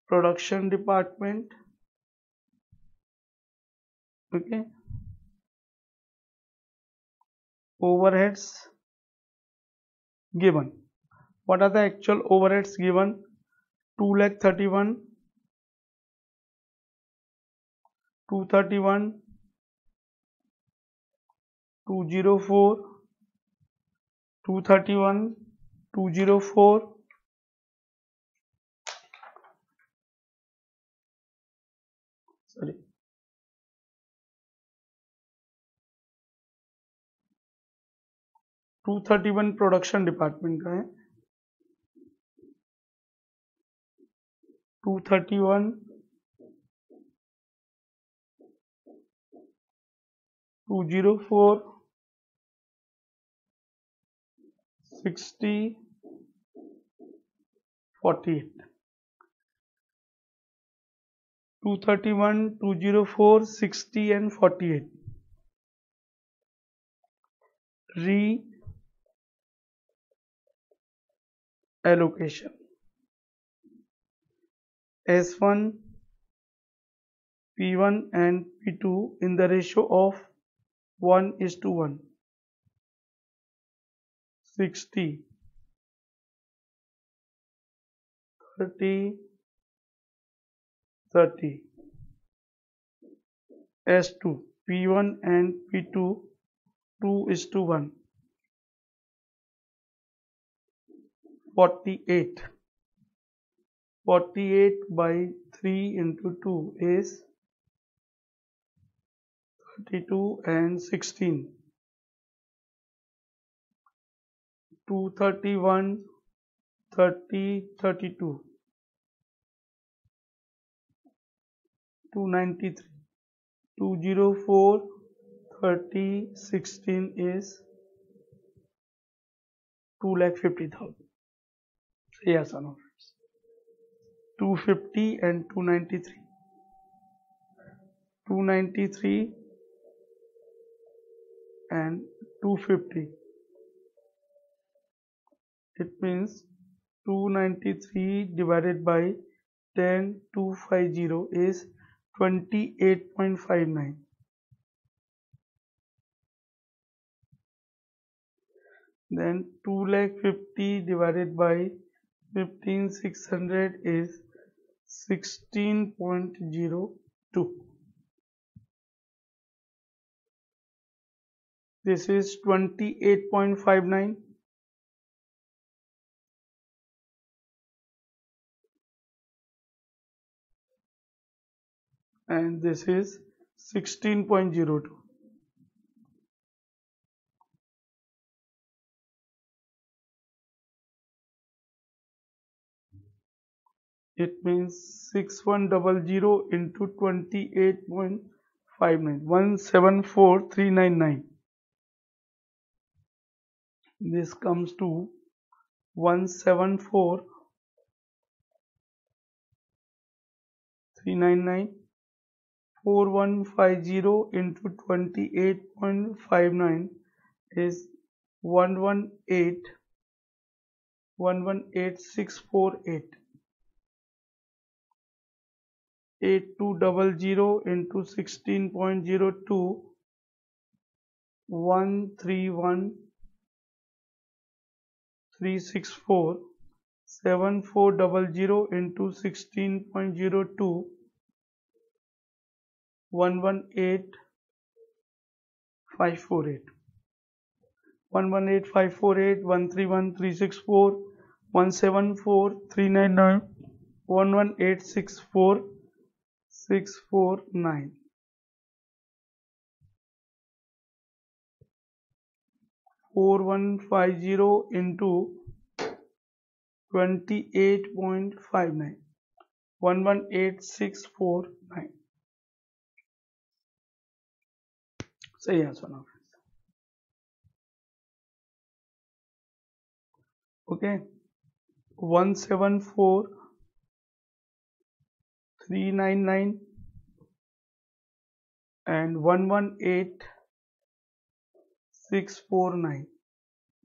production department, okay, overheads given. What are the actual overheads given? Two lakh thirty one two thirty one two zero four two thirty one two zero four sorry two thirty one production department का है. To thirty one two zero four sixty forty eight. Two thirty one, two zero four, sixty and forty-eight. Reallocation. S one, P one and P two in the ratio of one is to one. sixty. thirty. thirty. S two, P one and P two, two is to one. forty-eight. forty-eight by three into two is thirty-two and sixteen. two thirty-one, thirty, thirty-two. two ninety-three. two oh four, thirty, sixteen is two lakh fifty thousand. Yes or no? two fifty and two ninety-three. two ninety-three and two fifty. It means two ninety-three divided by ten, two fifty is twenty-eight point five nine. Then two lakh fifty divided by fifteen six hundred is sixteen point zero two. This is twenty-eight point five nine. And this is sixteen point zero two. It means sixty-one hundred into twenty-eight point five nine, one hundred seventy-four thousand three hundred ninety-nine. This comes to one hundred seventy-four thousand three hundred ninety-nine. forty-one fifty into twenty-eight point five nine is one hundred eighteen thousand six hundred forty-eight. eighty-two hundred into sixteen point zero two, one hundred thirty-one thousand three hundred sixty-four. seventy-four hundred into sixteen point zero two, one hundred eighteen thousand five hundred forty-eight. one hundred eighteen thousand five hundred forty-eight, one hundred thirty-one thousand three hundred sixty-four, one hundred seventy-four thousand three hundred ninety-nine, one hundred eighteen thousand six hundred forty-nine. forty-one fifty into twenty-eight point five nine, one hundred eighteen thousand six hundred forty-nine. सही answer ना okay one hundred seventy-four thousand three hundred ninety-nine and one hundred eighteen thousand six hundred forty-nine.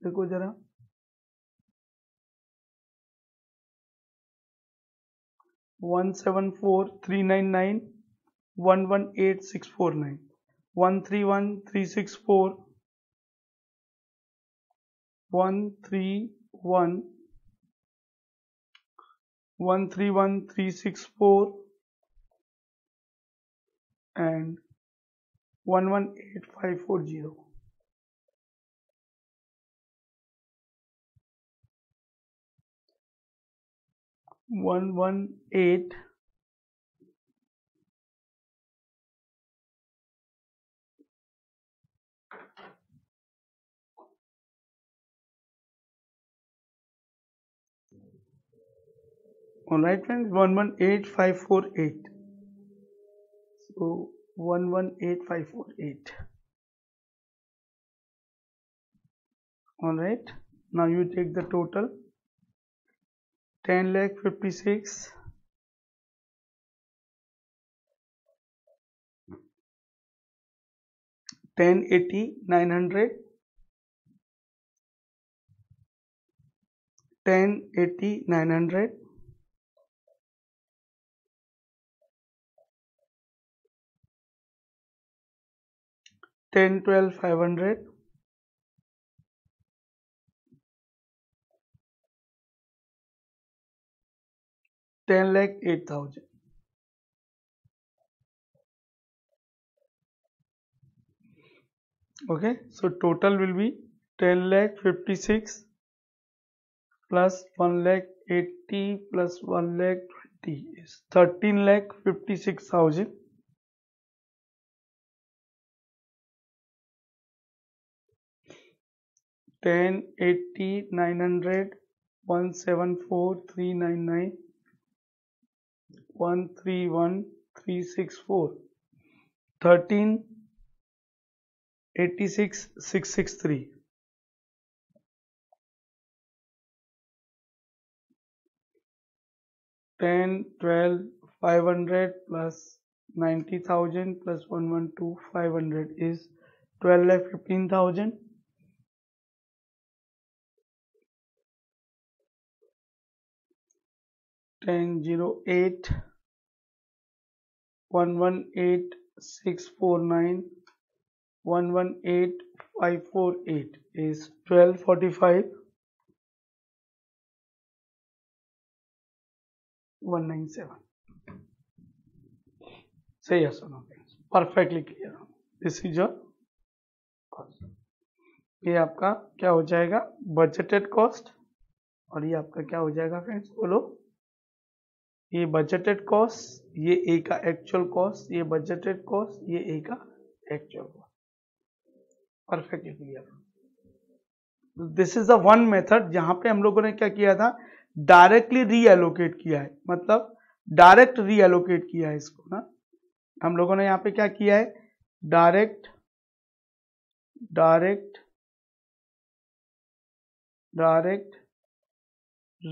देखो जरा one hundred seventy-four thousand three hundred ninety-nine, one hundred eighteen thousand six hundred forty-nine. one hundred thirty-one thousand three hundred sixty-four, one hundred thirty-one, one hundred thirty-one thousand three hundred sixty-four and one hundred eighteen thousand five hundred forty. one hundred eighteen thousand Alright friends, one hundred eighteen thousand five hundred forty-eight. So one hundred eighteen thousand five hundred forty-eight. Alright, now you take the total ten lakh fifty-six. ten eighty, nine hundred. ten eighty, nine hundred. ten twelve, five hundred. ten lakh eight thousand. Okay, so total will be ten lakh fifty-six plus one lakh eighty plus one lakh twenty is thirteen lakh fifty-six thousand. ten eighty, nine hundred, one hundred seventy-four, three hundred ninety-nine, one hundred thirty-one, three hundred sixty-four, thirteen eighty-six, six hundred sixty-three. ten twelve, five hundred plus ninety thousand plus one hundred twelve, five hundred is twelve lakh fifteen thousand. ten zero eight, one hundred eighteen thousand six hundred forty-nine, one hundred eighteen thousand five hundred forty-eight is twelve forty-five, one hundred ninety-seven. Say yes or no. Perfectly clear. This is your cost. ये आपका क्या हो जाएगा budgeted cost और ये आपका क्या हो जाएगा फ्रेंड्स बोलो, ये बजटेड कॉस्ट, ये ए का एक्चुअल कॉस्ट, ये बजटेड कॉस्ट, ये ए का actual cost. Perfectly clear. This is the one method जहां पे हम लोगों ने क्या किया था, डायरेक्टली रीएलोकेट किया है, मतलब डायरेक्ट रीएलोकेट किया है इसको ना हम लोगों ने. यहाँ पे क्या किया है direct direct direct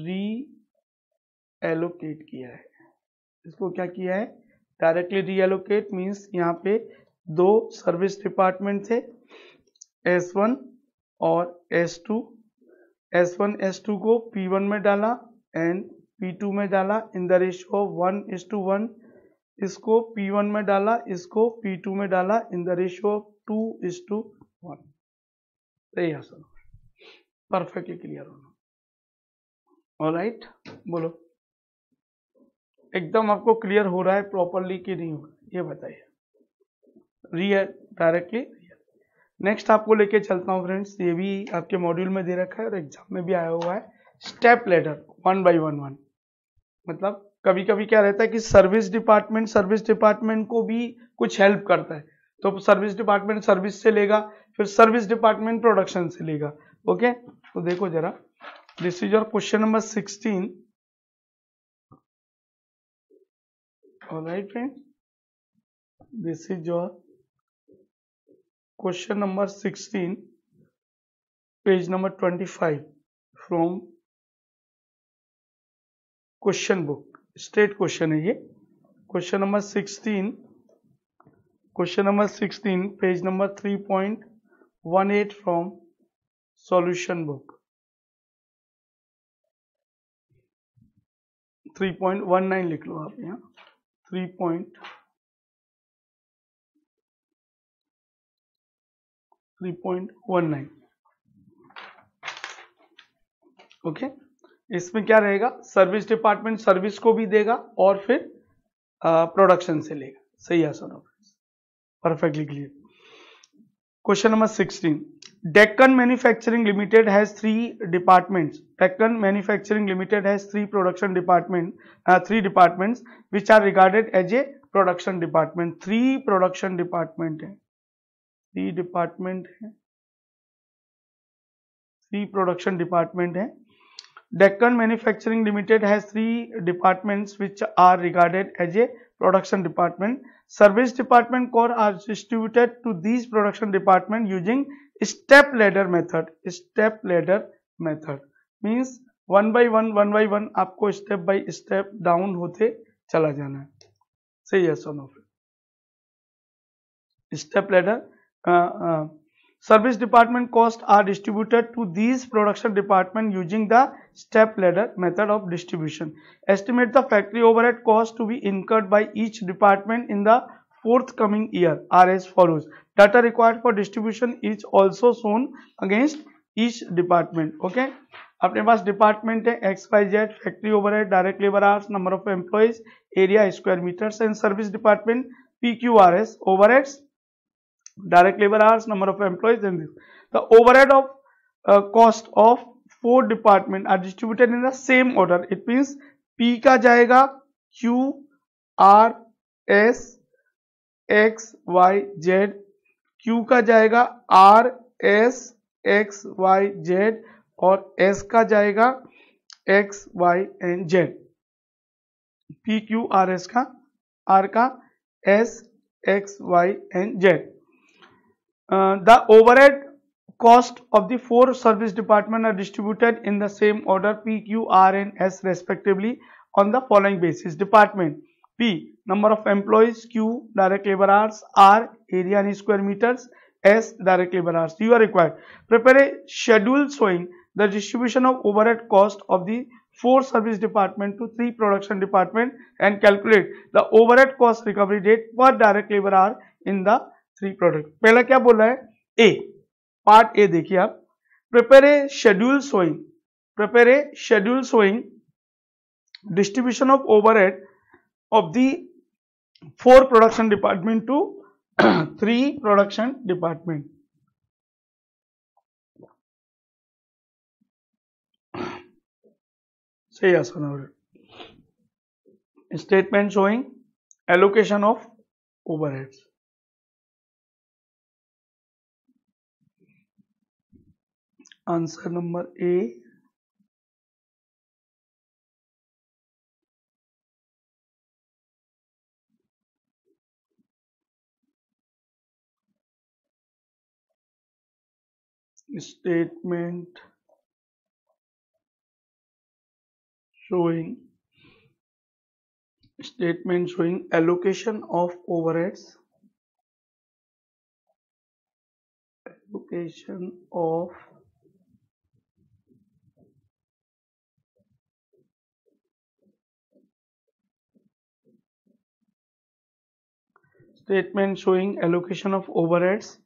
reallocate किया है इसको. क्या किया है डायरेक्टली री एलोकेट मीन्स यहाँ पे दो सर्विस डिपार्टमेंट थे एस वन और S two. S one S two को पी वन में डाला एंड पी टू में डाला in the ratio one is to one. इसको पी वन में डाला, इसको पी टू में डाला in the ratio two is to one. सही है सर. परफेक्टली क्लियर होना. ऑलराइट बोलो एकदम आपको क्लियर हो रहा है प्रॉपरली कि नहीं हो रहा ये बताइए. Real directly. नेक्स्ट आपको लेके चलता हूँ फ्रेंड्स, ये भी आपके मॉड्यूल में दे रखा है और एग्जाम में भी आया हुआ है, step ladder one by one one. मतलब कभी कभी क्या रहता है कि सर्विस डिपार्टमेंट सर्विस डिपार्टमेंट को भी कुछ हेल्प करता है, तो सर्विस डिपार्टमेंट सर्विस से लेगा, फिर सर्विस डिपार्टमेंट प्रोडक्शन से लेगा. Okay okay? तो देखो जरा this is your question number sixteen. Alright friend this is your question number sixteen page number twenty five from question book. State question है ये, question number sixteen question number sixteen page number three point one eight from solution book three point one nine लिख लो आप यहाँ three point three point one nine. Okay इसमें क्या रहेगा service department service को भी देगा और फिर प्रोडक्शन से लेगा. सही है sir. Perfectly clear. Question number sixteen Deccan Manufacturing Limited has three departments. Deccan Manufacturing Limited has three production department, uh, three departments which are regarded as a production department. Three production department है, three department है, three production department है. Deccan Manufacturing Limited has three departments which are regarded as a production department. Service department core are distributed to these production department using step ladder method. Step ladder method means one by one, one by one आपको step by step down होते चला जाना है. Say yes or no. Step ladder. Uh, uh, service department costs are distributed to these production department using the step ladder method of distribution. Estimate the factory overhead cost to be incurred by each department in the forthcoming year are as follows. Data required for distribution is also shown against each department. Okay, अपने पास department है X Y Z, factory overhead, direct labor hours, number of employees, area square meters and service department P Q R S overheads, direct labor hours, number of employees and this. The overhead of uh, cost of four department are distributed in the same order. It means P का जाएगा Q R S X Y Z, Q का जाएगा R S X Y Z और S का जाएगा X Y and Z. P Q R S का R का S X Y and Z. Uh, the overhead cost of the four service department are distributed in the same order P Q R and S respectively on the following basis. Department P number of employees, Q direct labor hours, R area in square meters, S direct labor hours. You are required prepare a schedule showing the distribution of overhead cost of the four service department to three production department and calculate the overhead cost recovery date per direct labor hour in the three product. पहला क्या बोला है A part A. देखिए आप prepare a schedule showing prepare a schedule showing distribution of overhead of the four production department to three production department. Say yes or no. Statement showing allocation of overheads. Answer number A. Statement showing statement showing allocation of overheads allocation of statement showing allocation of overheads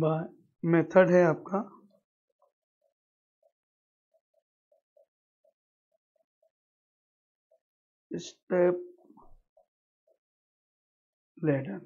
by method है आपका step ladder.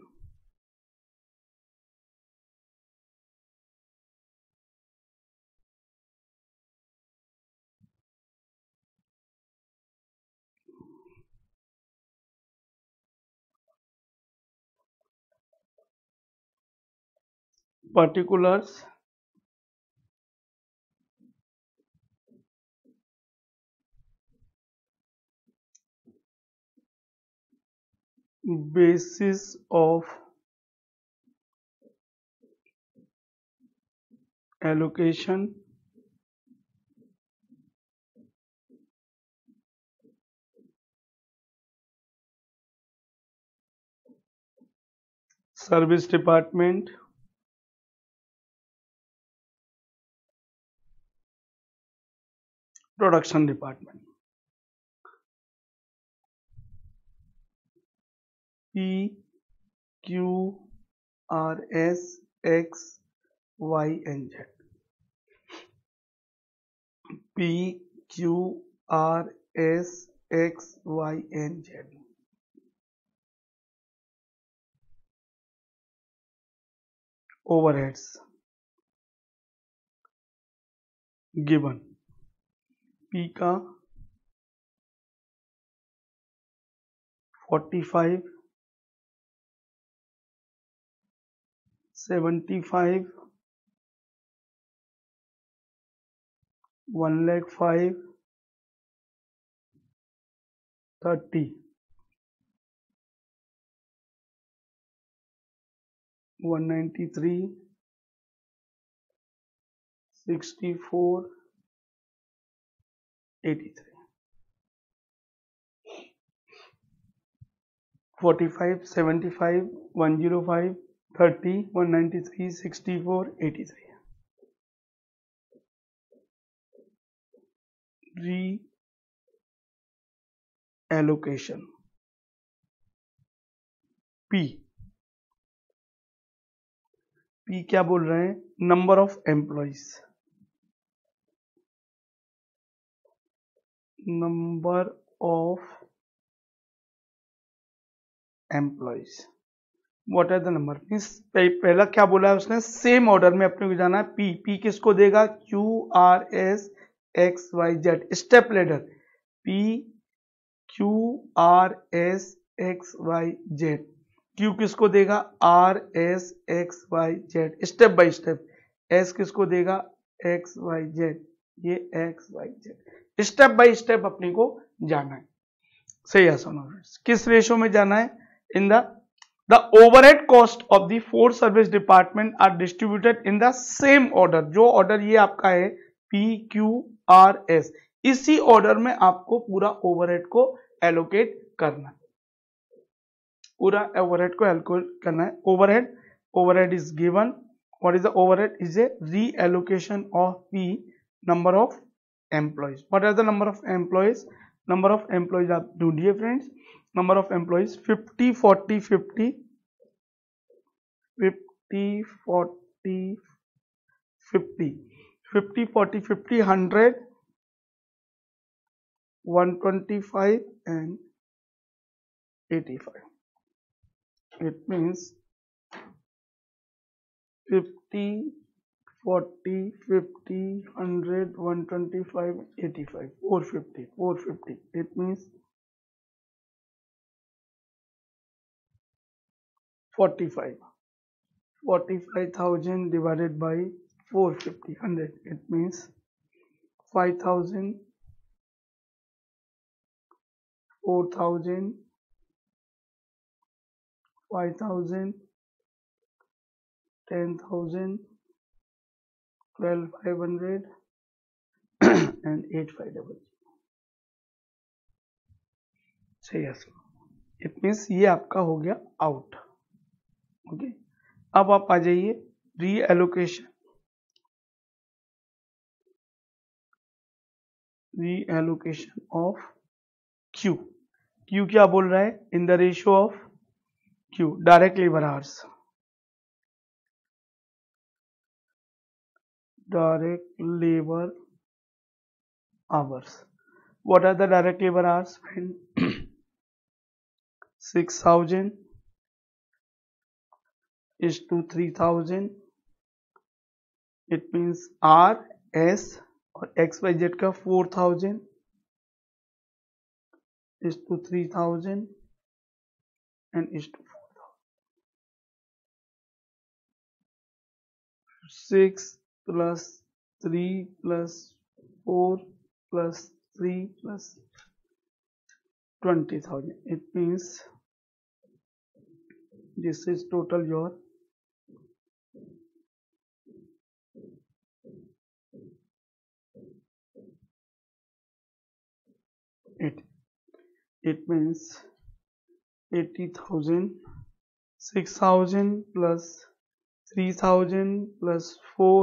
Particulars basis of allocation service department production department P Q R S X Y and Z P Q R S X Y and Z overheads given P का forty-five, seventy-five, one lakh five, thirty, one ninety-three, sixty-four. eighty-three forty-five seventy-five one oh five thirty one ninety-three sixty-four eighty-three reallocation P P क्या बोल रहे हैं number of employees number of employees what are the number means पहला क्या बोला है उसने same order में अपने को जाना है पी पी किसको देगा Q R S X Y Z step ladder P Q R S X Y Z Q किसको देगा R S X Y Z step by step S किसको देगा एक्स वाई जेड ये X Y Z step by step अपने को जाना है सही आसान किस रेशो में जाना है in the the overhead cost of the four service department are distributed in the same order जो ऑर्डर ये आपका है पी क्यू आर एस इसी ऑर्डर में आपको पूरा ओवरहेड को एलोकेट करना है पूरा ओवरहेड को एलोकेट करना है overhead overhead is given what is the overhead is a reallocation of P number of Employees. What are the number of employees? Number of employees आप ढूंढिए friends. Number of employees fifty, forty, fifty, fifty, forty, fifty, fifty, forty, fifty, hundred, one twenty-five and eighty-five. It means fifty, forty, fifty, one hundred, one twenty-five, eighty-five, four fifty, four fifty. It means forty-five. forty-five thousand divided by four fifty, one hundred. It means five thousand, four thousand, five thousand, ten thousand, twelve thousand five hundred and eight thousand five hundred. Say yes. It means ये आपका हो गया out. Okay, अब आप आ जाइए री allocation. री एलोकेशन ऑफ क्यू. क्यू क्या बोल रहा है? In the ratio of Q direct labour hours. Direct labor hours. What are the direct labor hours? Six thousand is to three thousand. It means R, S और X Y Z का four thousand is to three thousand and is to four thousand. Six plus three plus four plus three plus twenty thousand. It means this is total your eight. It means eighty thousand. Six thousand plus three thousand plus four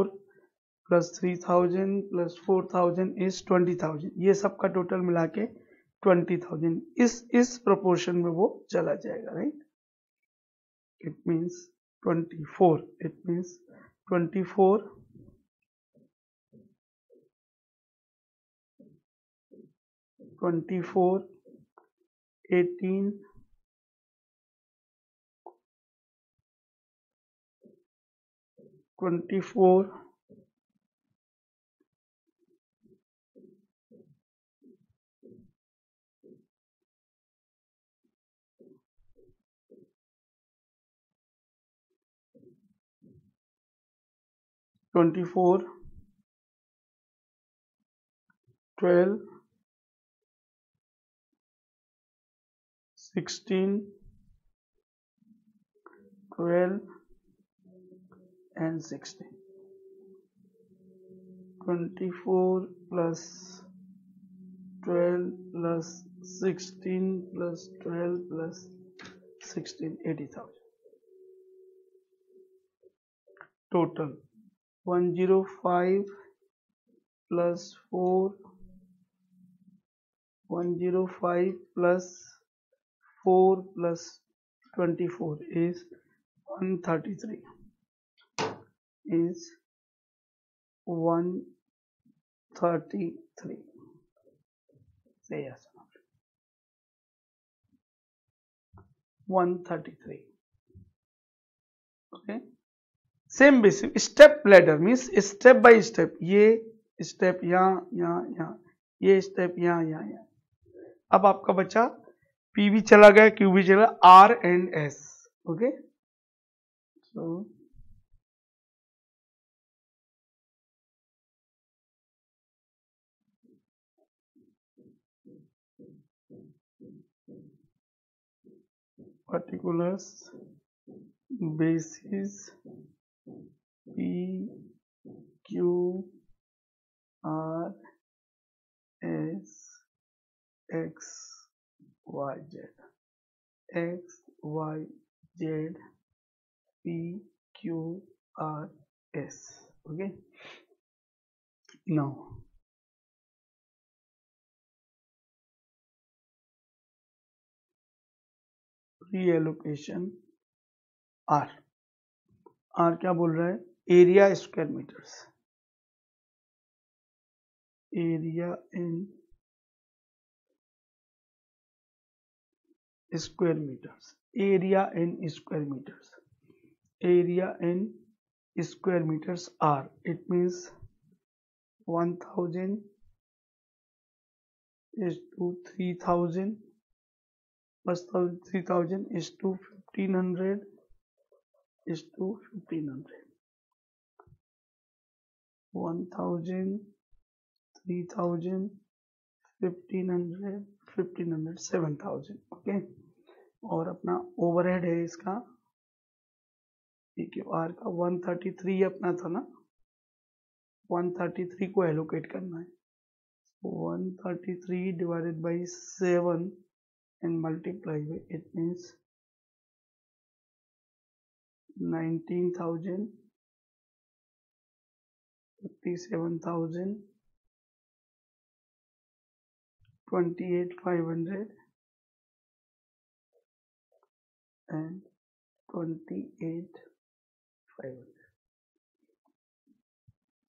plus three thousand plus four thousand is twenty thousand. ये सब का total मिला के twenty thousand इस इस proportion में वो चला जाएगा. Right, it means twenty four. It means twenty four twenty four eighteen twenty four twenty-four, twelve, sixteen, twelve, and sixteen. twenty-four plus twelve plus sixteen plus twelve plus sixteen, eighty thousand. Total. One zero five plus four. One zero five plus four plus twenty four is one thirty three. Is one thirty three. Say yes. One thirty three. Okay. Same basic step ladder means step by step. ये step यहाँ यहाँ यहाँ, ये step यहाँ यहाँ यहाँ. अब आपका बच्चा पी भी चला गया, क्यू भी चला, R and S. Okay, so particulars basis P, Q, R, S, X, Y, Z. X, Y, Z, P, Q, R, S. Okay. Now, reallocation R. R क्या बोल रहा है? Area square metres. Area in square meters, area in square meters, area in square meters are, it means one thousand is to three thousand plus three thousand is to fifteen hundred is to fifteen hundred, one thousand, three thousand, fifteen hundred, fifteen hundred, seven thousand. Okay, और अपना overhead है इसका E Q R का one thirty-three अपना था ना, one thirty-three को allocate करना है, one thirty-three divided by seven and multiply by, it means nineteen thousand, fifty-seven thousand, twenty-eight thousand five hundred and twenty-eight thousand five hundred.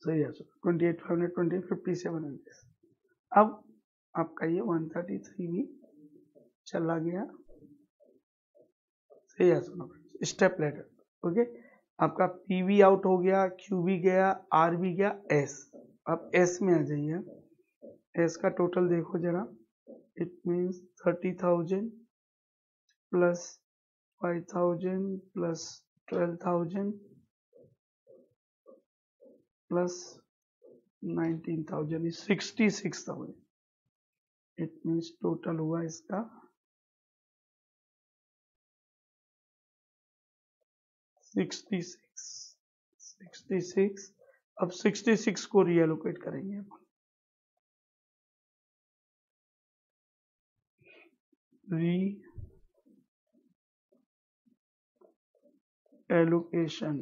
So yes, twenty-eight thousand five hundred, twenty-eight thousand fifty-seven hundred. अब आपका ये one thirty-three भी चला गया. So yes, step ladder. Okay, आपका P भी out हो गया, Q भी गया, R भी गया, S. अब S में आ जाइए. S का टोटल देखो जरा, it means thirty thousand plus five thousand plus twelve thousand plus nineteen thousand is sixty six thousand. It means total हुआ इसका सिक्सटी सिक्स सिक्सटी सिक्स अब सिक्सटी सिक्स को रीएलोकेट करेंगे अपन. Reallocation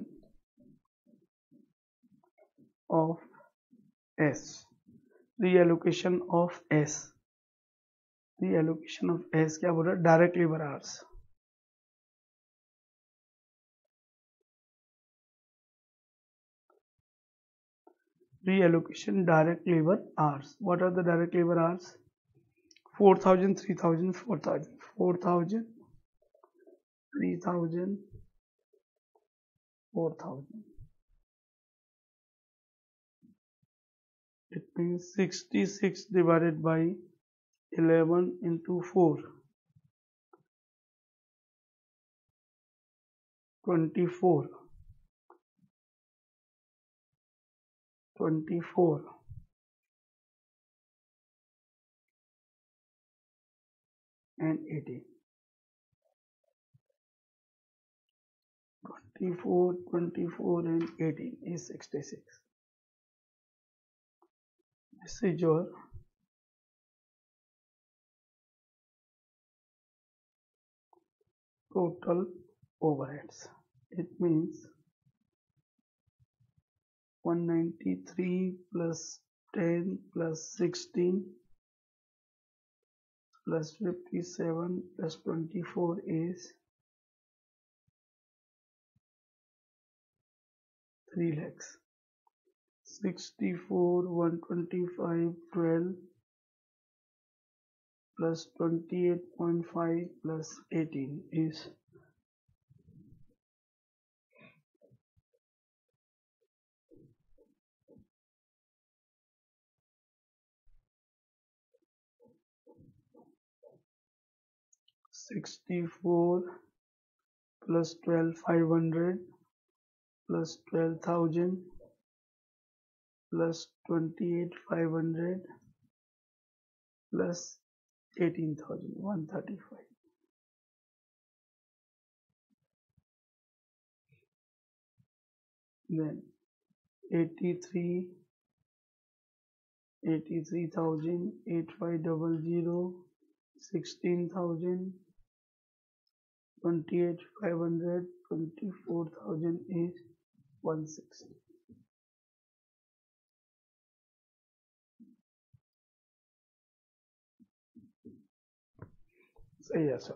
of S, reallocation of S, reallocation of S क्या बोल रहा है, direct labour hours, reallocation direct labour hours. What are the direct labour hours? Four thousand, three thousand, four thousand, four thousand, three thousand, four thousand. It means sixty-six divided by eleven into four. Twenty-four. Twenty-four. And eighteen. Twenty-four, twenty-four, and eighteen is sixty-six. This is your total overheads. It means one ninety-three plus ten plus sixteen. Plus fifty-seven plus twenty-four is three lakhs. Sixty-four, one twenty-five, twelve plus twenty-eight point five plus eighteen is sixty-four plus twelve thousand five hundred plus twelve thousand plus twenty-eight thousand five hundred plus eighteen thousand, one thirty-five. Then eighty-three, eighty-three thousand, eighty-five hundred, sixteen thousand, twenty-eight thousand five hundred, twenty-four thousand is one sixty. So yes,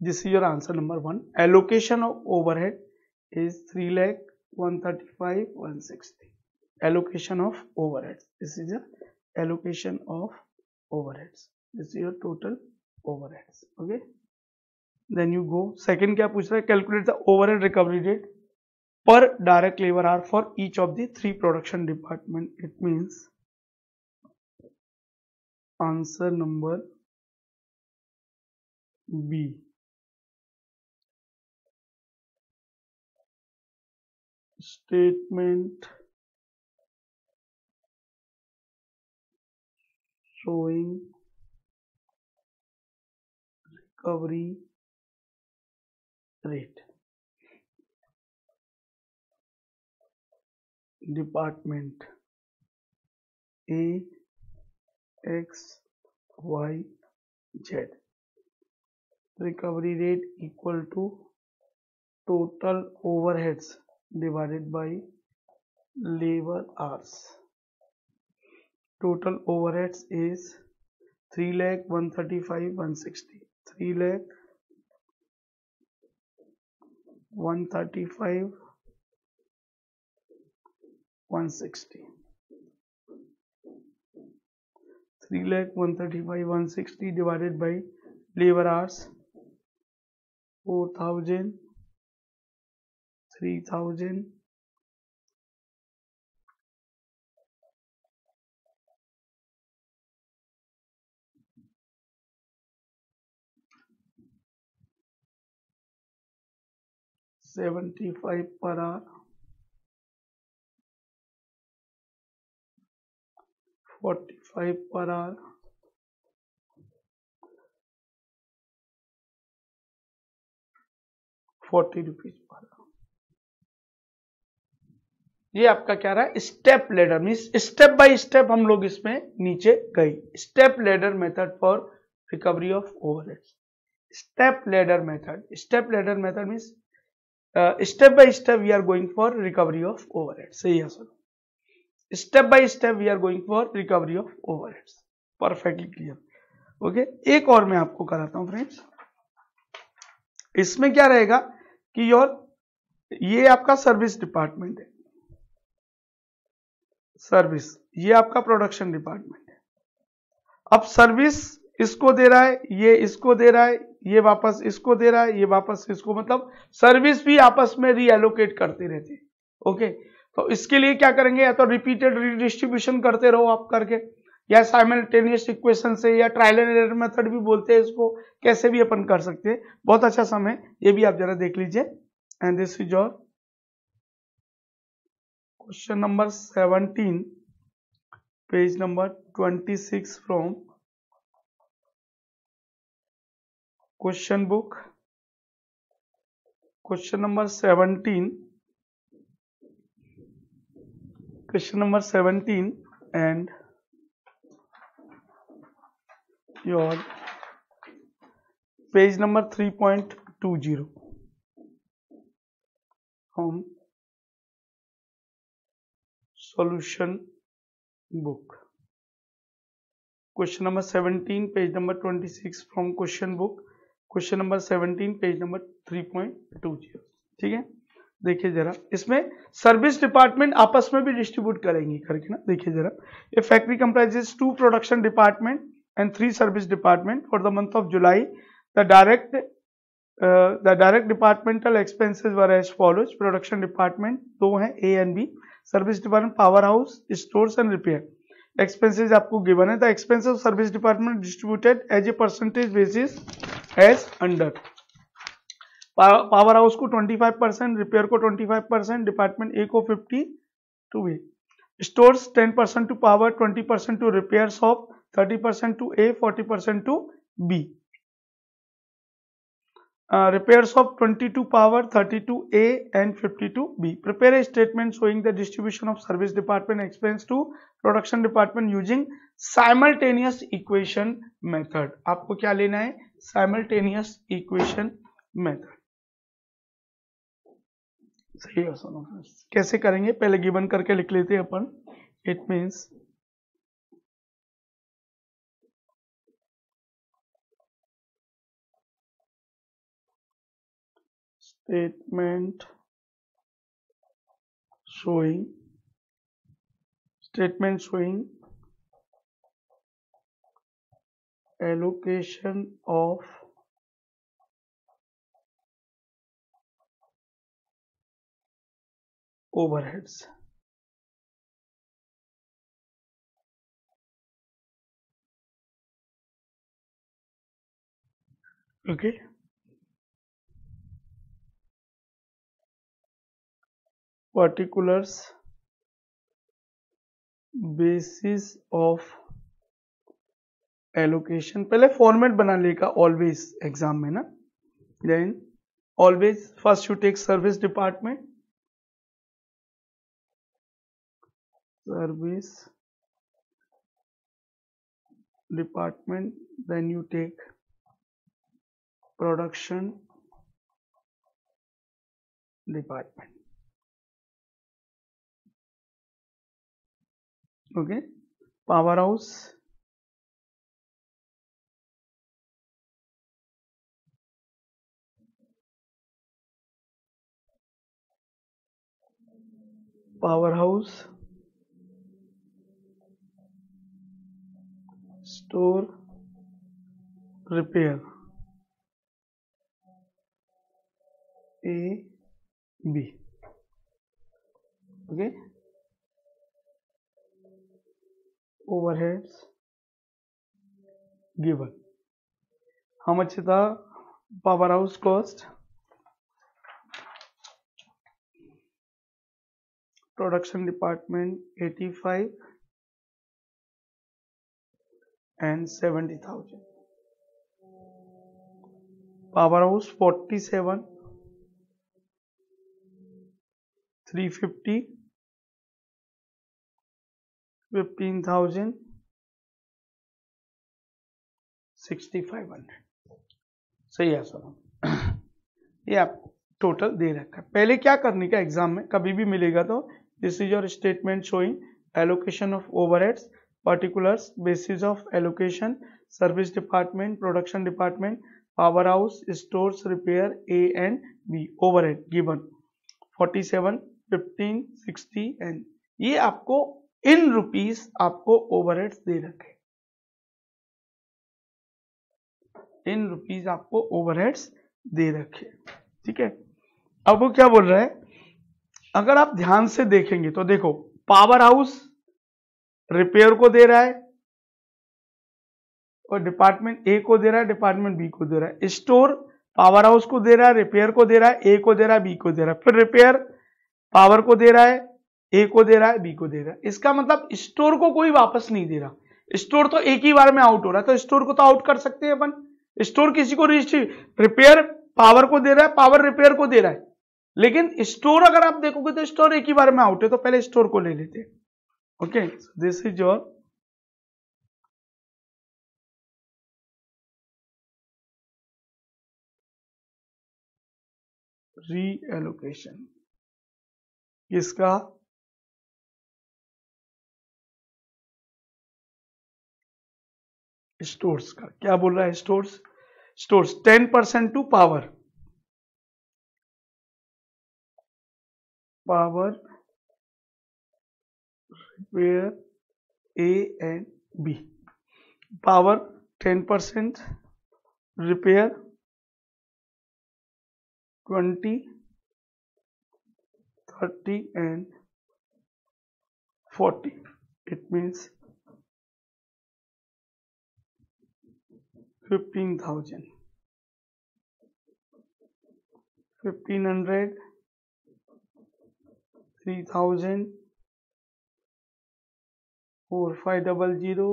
this is your answer number one. Allocation of overhead is three lakh one thirty-five one sixty. Allocation of overheads. This is the allocation of overheads. This is your total overheads. Okay. Then you go. Second क्या पूछ रहा है? Calculate the overhead recovery rate per direct labor hour for each of the three production department. It means answer number B. Statement showing recovery rate department A X Y Z recovery rate equal to total overheads divided by labor hours. Total overheads is three lakh one thirty five one sixty. Three lakh one thirty five one sixty. Three lakh one thirty five one sixty divided by labor hours four thousand. three thousand seventy five per hour forty five per hour forty rupees per hour. ये आपका क्या रहा है step ladder means step by step हम लोग इसमें नीचे गए. Step ladder method for recovery of overheads. Step ladder method step ladder method means step by step we are going for recovery of overheads. सही है sir. Step by step we are going for recovery of overheads. Perfectly clear. Okay एक और मैं आपको कराता हूं friends. इसमें क्या रहेगा कि योर ये आपका सर्विस डिपार्टमेंट है. सर्विस ये आपका प्रोडक्शन डिपार्टमेंट है. अब सर्विस इसको दे रहा है ये इसको दे रहा है ये वापस इसको दे रहा है ये वापस इसको मतलब सर्विस भी आपस में रीएलोकेट करते रहते हैं. ओके तो इसके लिए क्या करेंगे या तो रिपीटेड रिडिस्ट्रीब्यूशन करते रहो आप करके या साइमल्टेनियस इक्वेशन से या ट्रायल एंड एरर मेथड भी बोलते हैं इसको. कैसे भी अपन कर सकते हैं. बहुत अच्छा सम है ये भी आप जरा देख लीजिए. And this is your question number seventeen page number twenty six from question book. Question number seventeen question number seventeen and your page number three point two zero from Solution book. Question number seventeen, page number twenty-six from question book. Question number seventeen, page number three point two zero. ठीक है. देखिए जरा इसमें service department आपस में भी distribute करेंगे करके ना. देखिए जरा a factory comprises two production department and three service department for the month of July the direct the direct departmental expenses were as follows. Production department दो हैं A and B. Service department power house stores and repair. Expenses आपको given है. The expenses of service department distributed as a percentage basis as under. Power house को पच्चीस percent, repair को पच्चीस percent, department A को fifty to B. Stores ten percent to power, twenty percent to repair shop, thirty percent to A, forty percent to B. Uh, repairs of twenty-two power, thirty-two A and fifty-two B. Prepare a statement showing the distribution of service department expense to production department using simultaneous equation method. आपको क्या लेना है? Simultaneous equation method. सही है सुनो. कैसे करेंगे? पहले गिवन करके लिख लेते हैं अपन. It means statement showing statement showing allocation of overheads. Okay. Particulars, basis of allocation. पहले फॉर्मेट बना लेगा ऑलवेज एग्जाम में ना. Then always first you take service department, service department, then you take production department. Okay, power house, power house, store, repair, A B. Okay, overheads given. how much is the power house cost, production department eighty-five and seventy thousand, power house forty-seven, three fifty, fifteen thousand, sixty-five hundred. सही है sir, ये आप total दे रखा है. पहले क्या करने का एग्जाम में कभी भी मिलेगा तो this is your statement showing allocation of overheads, particulars, basis of allocation, service department, production department, power house, stores, repair, A and B. Overhead given forty seven, fifteen, sixty and ये आपको इन rupees आपको overheads दे रखे, इन rupees आपको overheads दे रखे. ठीक है, अब वो क्या बोल रहा है, अगर आप ध्यान से देखेंगे तो देखो पावर हाउस रिपेयर को दे रहा है और डिपार्टमेंट ए को दे रहा है, डिपार्टमेंट बी को दे रहा है. स्टोर पावर हाउस को दे रहा है, रिपेयर को दे रहा है, ए को दे रहा है, बी को दे रहा है. फिर रिपेयर पावर को दे रहा है, ए को दे रहा है, बी को दे रहा है. इसका मतलब स्टोर को कोई वापस नहीं दे रहा. स्टोर तो एक ही बार में आउट हो रहा है तो स्टोर को तो आउट कर सकते हैं अपन. स्टोर किसी को रजिस्ट्री, रिपेयर पावर को दे रहा है, पावर रिपेयर को दे रहा है, लेकिन स्टोर अगर आप देखोगे तो स्टोर एक ही बार में आउट है तो पहले स्टोर को ले लेते हैं. Okay, this is your reallocation. इसका स्टोर्स का क्या बोल रहा है, stores, stores ten percent to power, power repair A and B, power ten percent, repair twenty, thirty and forty. It means fifteen thousand, fifteen hundred, three thousand, four five double zero,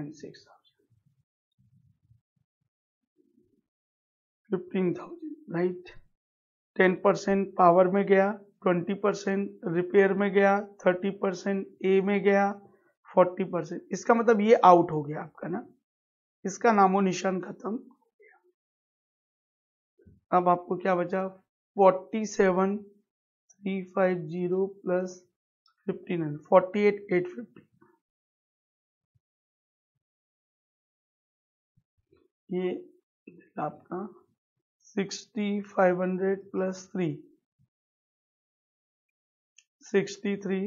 and six thousand. Fifteen thousand, right? Ten percent power में गया, twenty percent repair में गया, thirty percent A में गया, forty percent. इसका मतलब ये out हो गया आपका ना. इसका नामो निशान खत्म. अब आपको क्या बचा, forty seven three five zero plus fifteen hundred, forty eight eight fifty, ये आपका sixty five hundred plus three, sixty three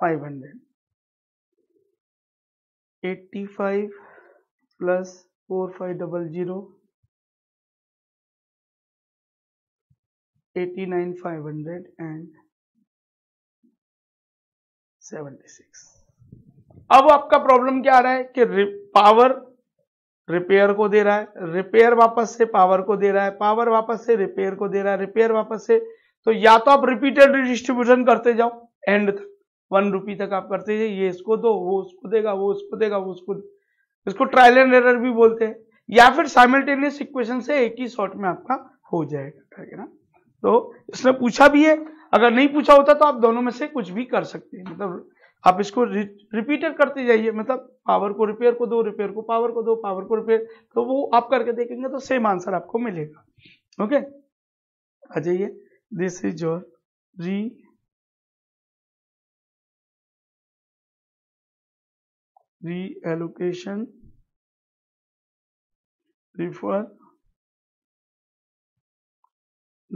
five hundred, eighty five plus four five double zero eighty nine five hundred and seventy six. अब आपका problem क्या आ रहा है कि power repair को दे रहा है, रिपेयर वापस से पावर को दे रहा है, पावर वापस से रिपेयर को दे रहा है, रिपेयर वापस से। तो या तो आप रिपीटेड रिडिस्ट्रीब्यूशन करते जाओ एंड तक, वन रुपी तक आप करते जाइए, ये इसको दो, वो उसको देगा, वो उसको देगा, वो उसको। इसको ट्रायल एंड एरर भी बोलते हैं, या फिर साइमल्टेनियस इक्वेशन से एक ही शॉट में आपका हो जाएगा, ठीक है ना। तो इसने पूछा भी है, अगर नहीं पूछा होता तो आप दोनों में से कुछ भी कर सकते हैं। मतलब आप इसको रिपीटेड करते जाइए, मतलब पावर को रिपेयर को दो, रिपेयर को पावर को दो, पावर को रिपेयर, तो वो आप करके देखेंगे तो सेम आंसर आपको मिलेगा। ओके, आ जाइए। This is your re reallocation refer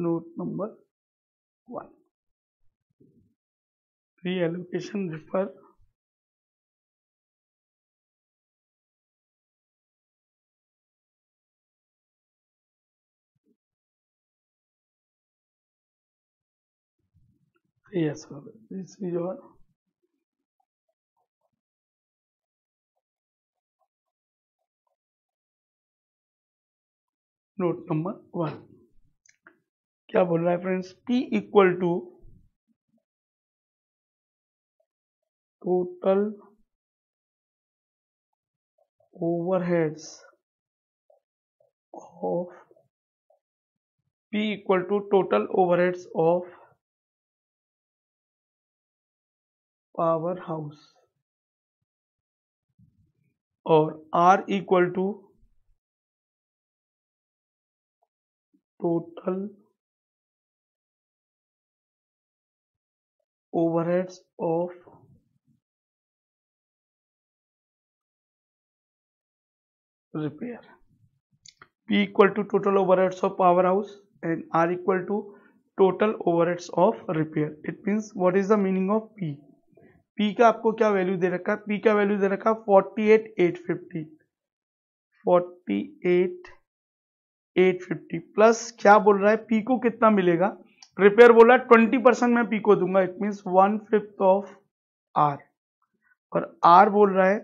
note number one, reallocation refer yes sir, this is your note number one. क्या बोल रहा है friends, P equal to total overheads of P equal to total overheads of power house और R equal to total overheads of repair. P equal to total overheads of power house and R equal to total overheads of repair. It means what is the meaning of P? P का आपको क्या value दे रखा है? P का value दे रखा है forty eight eight fifty, forty eight eight fifty plus क्या बोल रहा है, पी को कितना मिलेगा? रिपेयर बोल रहा है ट्वेंटी परसेंट मैं पी को दूंगा, it means one fifth of R. और आर बोल रहा है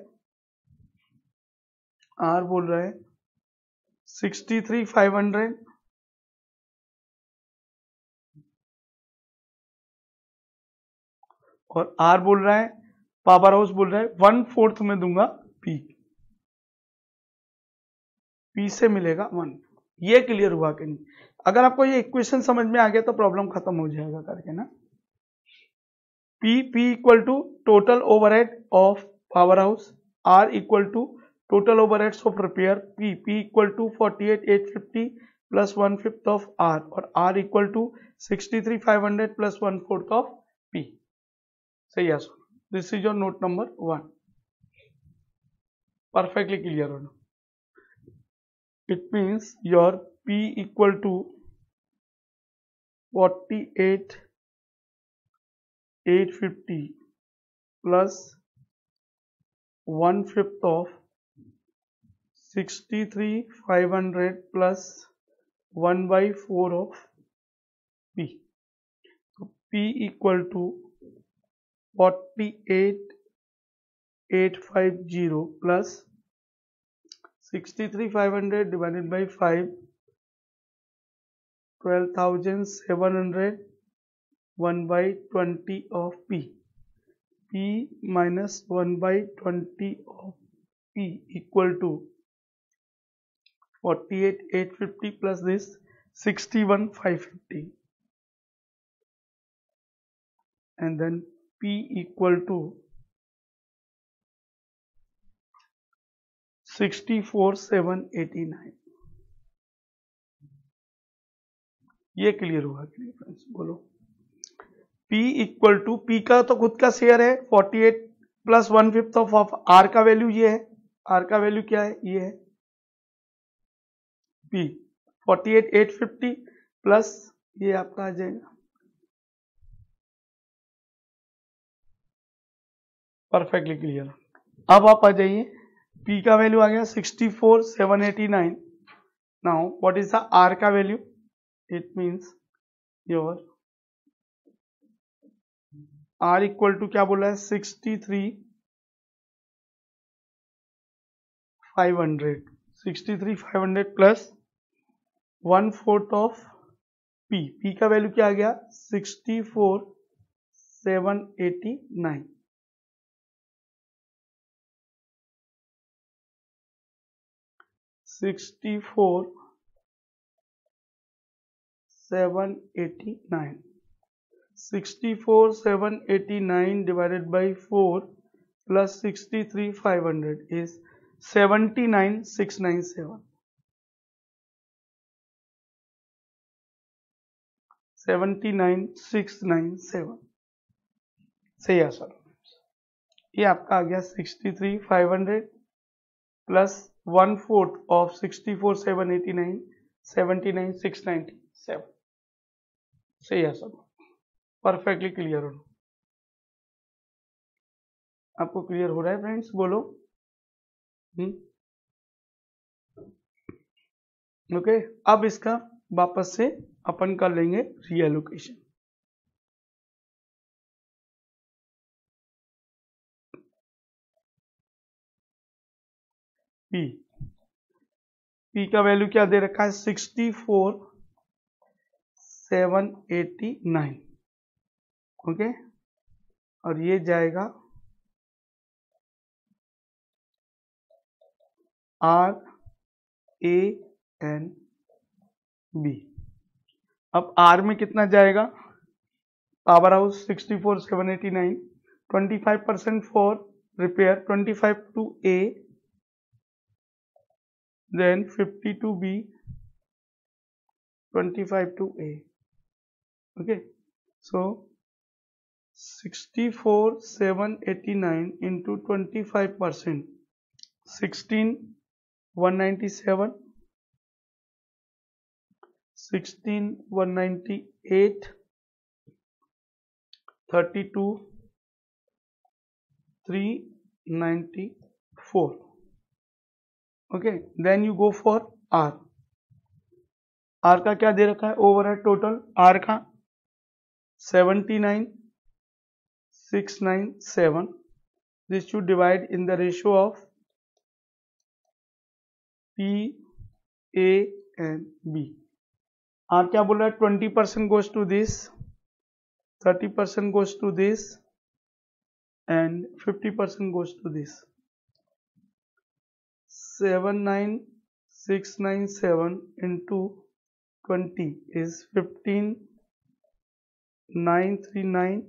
आर बोल रहा है सिक्सटी थ्री फाइव हंड्रेड और आर बोल रहा है पावर हाउस बोल रहा है वन फोर्थ में दूंगा पी, पी से मिलेगा वन। ये क्लियर हुआ कि नहीं? अगर आपको ये इक्वेशन समझ में आ गया तो प्रॉब्लम खत्म हो जाएगा करके ना। P P equal to total overhead of power house, R equal to total overheads of repair, P P equal to forty eight eight fifty plus one fifth of R और R equal to sixty three five hundred plus one fourth of P. सही answer. This is your note number one. Perfectly clear होना। It means your P equal to forty eight eight fifty plus one fifth of sixty three five hundred plus one by four of P. So P equal to forty eight eight five zero plus sixty three five hundred divided by five, twelve thousand seven hundred, one by twenty of P. P minus one by twenty of P equal to forty eight eight fifty plus this sixty one five fifty, and then P equal to sixty four seven eighty nine। ये clear हुआ clear friends? बोलो। P equal to, P का तो खुद का share है forty eight plus one fifth of R का value ये है, R का वैल्यू क्या है ये है P forty eight eight fifty plus ये आपका आ जाएगा। Perfectly clear. अब आप आ जाइए, P का वैल्यू आ गया sixty four seven eighty nine. Now what is the R का value? It means your R equal to क्या बोला है sixty three five hundred, sixty three five hundred plus one fourth of P। P का value क्या आ गया sixty four seven eighty nine. Sixty four seven eighty nine, sixty four seven eighty nine divided by four plus sixty-three five hundred is seventy-nine six ninety-seven. seventy-nine six ninety-seven सही है sir. ये आपका आ गया sixty three five hundred plus one fourth of sixty four seven eighty nine, seventy nine six ninety seven. सही है sir, perfectly clear हो। आपको क्लियर हो रहा है फ्रेंड्स? बोलो ओके okay, अब इसका वापस से अपन कर लेंगे रीएलोकेशन। P P का वैल्यू क्या दे रखा है sixty four seven eighty nine okay okay? और ये जाएगा R A N B। अब R में कितना जाएगा? Power house sixty four seven eighty nine, twenty five percent for repair, twenty five to A, then fifty to B, twenty-five to A. Okay, so sixty-four seven eighty-nine into twenty-five percent, sixteen one ninety-seven, sixteen one ninety-eight, thirty-two three ninety-four. Okay, then you go for R. R का क्या दे रखा है? Overhead total R का seventy nine six nine seven. This should divide in the ratio of P A and B। R क्या बोल रहा है? Twenty percent goes to this, thirty percent goes to this and fifty percent goes to this. Seventy nine six ninety seven into twenty is fifteen nine thirty-nine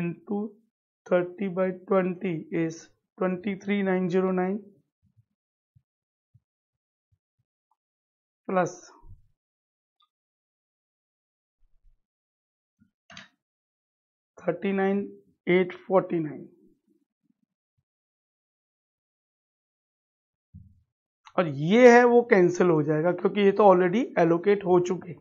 into thirty by twenty is twenty-three nine oh nine plus thirty-nine eight forty-nine। और ये है वो cancel हो जाएगा क्योंकि ये तो already allocate हो चुके।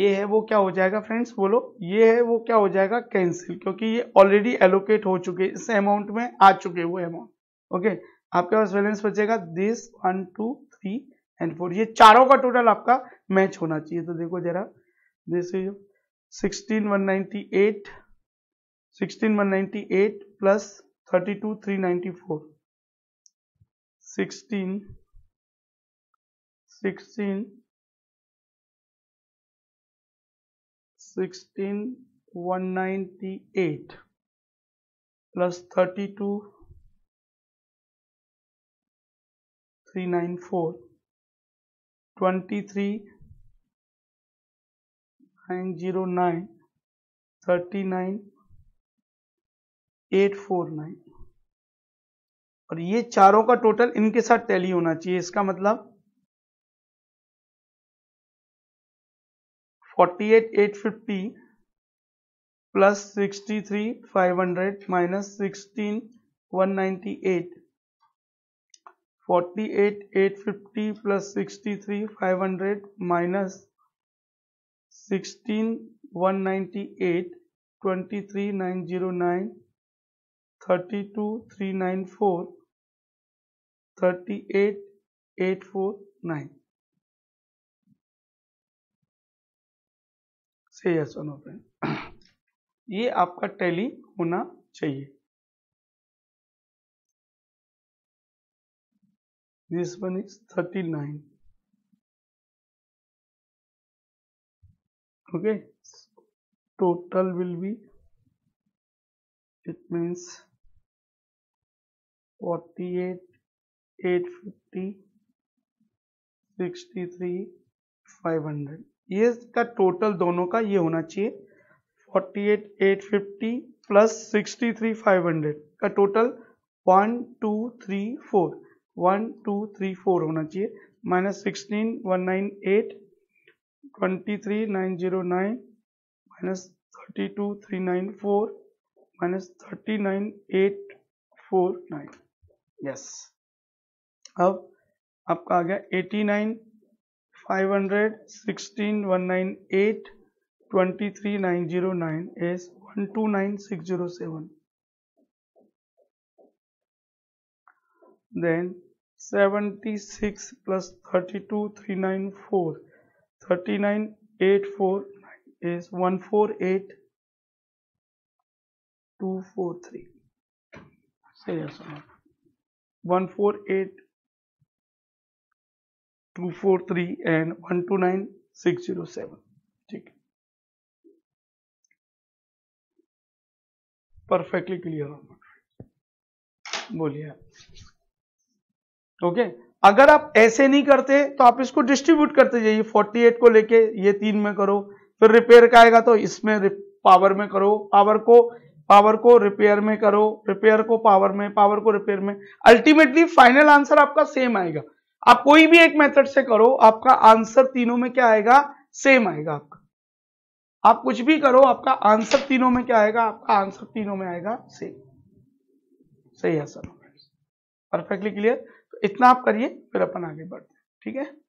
ये है वो क्या हो जाएगा फ्रेंड्स? बोलो, ये है वो क्या हो जाएगा? कैंसिल, क्योंकि ये ऑलरेडी एलोकेट हो चुके, इस अमाउंट में आ चुके वो अमाउंट। ओके, आपके पास बैलेंस बचेगा this one two three and four. ये चारों का टोटल आपका मैच होना चाहिए। तो देखो जरा, this is sixteen one ninety eight sixteen one ninety eight plus thirty two three ninety four Sixteen, sixteen, sixteen one ninety eight plus thirty two three nine four twenty three nine zero nine thirty nine eight four nine। और ये चारों का total इनके साथ tally होना चाहिए। इसका मतलब forty eight eight fifty plus sixty three five hundred minus sixteen one ninety eight, forty eight eight fifty plus sixty three five hundred minus sixteen one ninety eight, twenty three nine o nine, thirty two three nine four, thirty eight eight four nine. से yes और no friend, ये आपका tally होना चाहिए. This one is thirty nine. Okay, total will be, it means forty eight eight fifty sixty three five hundred. ये का total दोनों का ये होना चाहिए. Forty eight eight fifty plus sixty three five hundred का total one two three four, one two three four होना चाहिए. Minus sixteen one nine eight, twenty three nine zero nine, minus thirty two three nine four, minus thirty nine eight four nine. Yes, अब आपका आ गया eighty nine five hundred, sixteen one nine eight, twenty three nine zero nine is one two nine six zero seven. Then seventy-six plus thirty-two three ninety-four, thirty-nine eight forty-nine is one four eight two four three. Say yes or no. one four eight two four three and one two nine six zero seven. ठीक, perfectly clear हो, बोलिए. Okay, अगर आप ऐसे नहीं करते तो आप इसको डिस्ट्रीब्यूट करते जाइए. फोर्टी एट को लेके ये तीन में करो, फिर रिपेयर का आएगा तो इसमें पावर में करो, पावर को पावर को रिपेयर में करो, रिपेयर को पावर में, पावर को रिपेयर में. अल्टीमेटली फाइनल आंसर आपका सेम आएगा. आप कोई भी एक मेथड से करो, आपका आंसर तीनों में क्या आएगा, सेम आएगा. आपका आप कुछ भी करो, आपका आंसर तीनों में क्या आएगा, आपका आंसर तीनों में आएगा सेम. सही है सर, परफेक्टली क्लियर. तो इतना आप करिए, फिर अपन आगे बढ़ते हैं. ठीक है.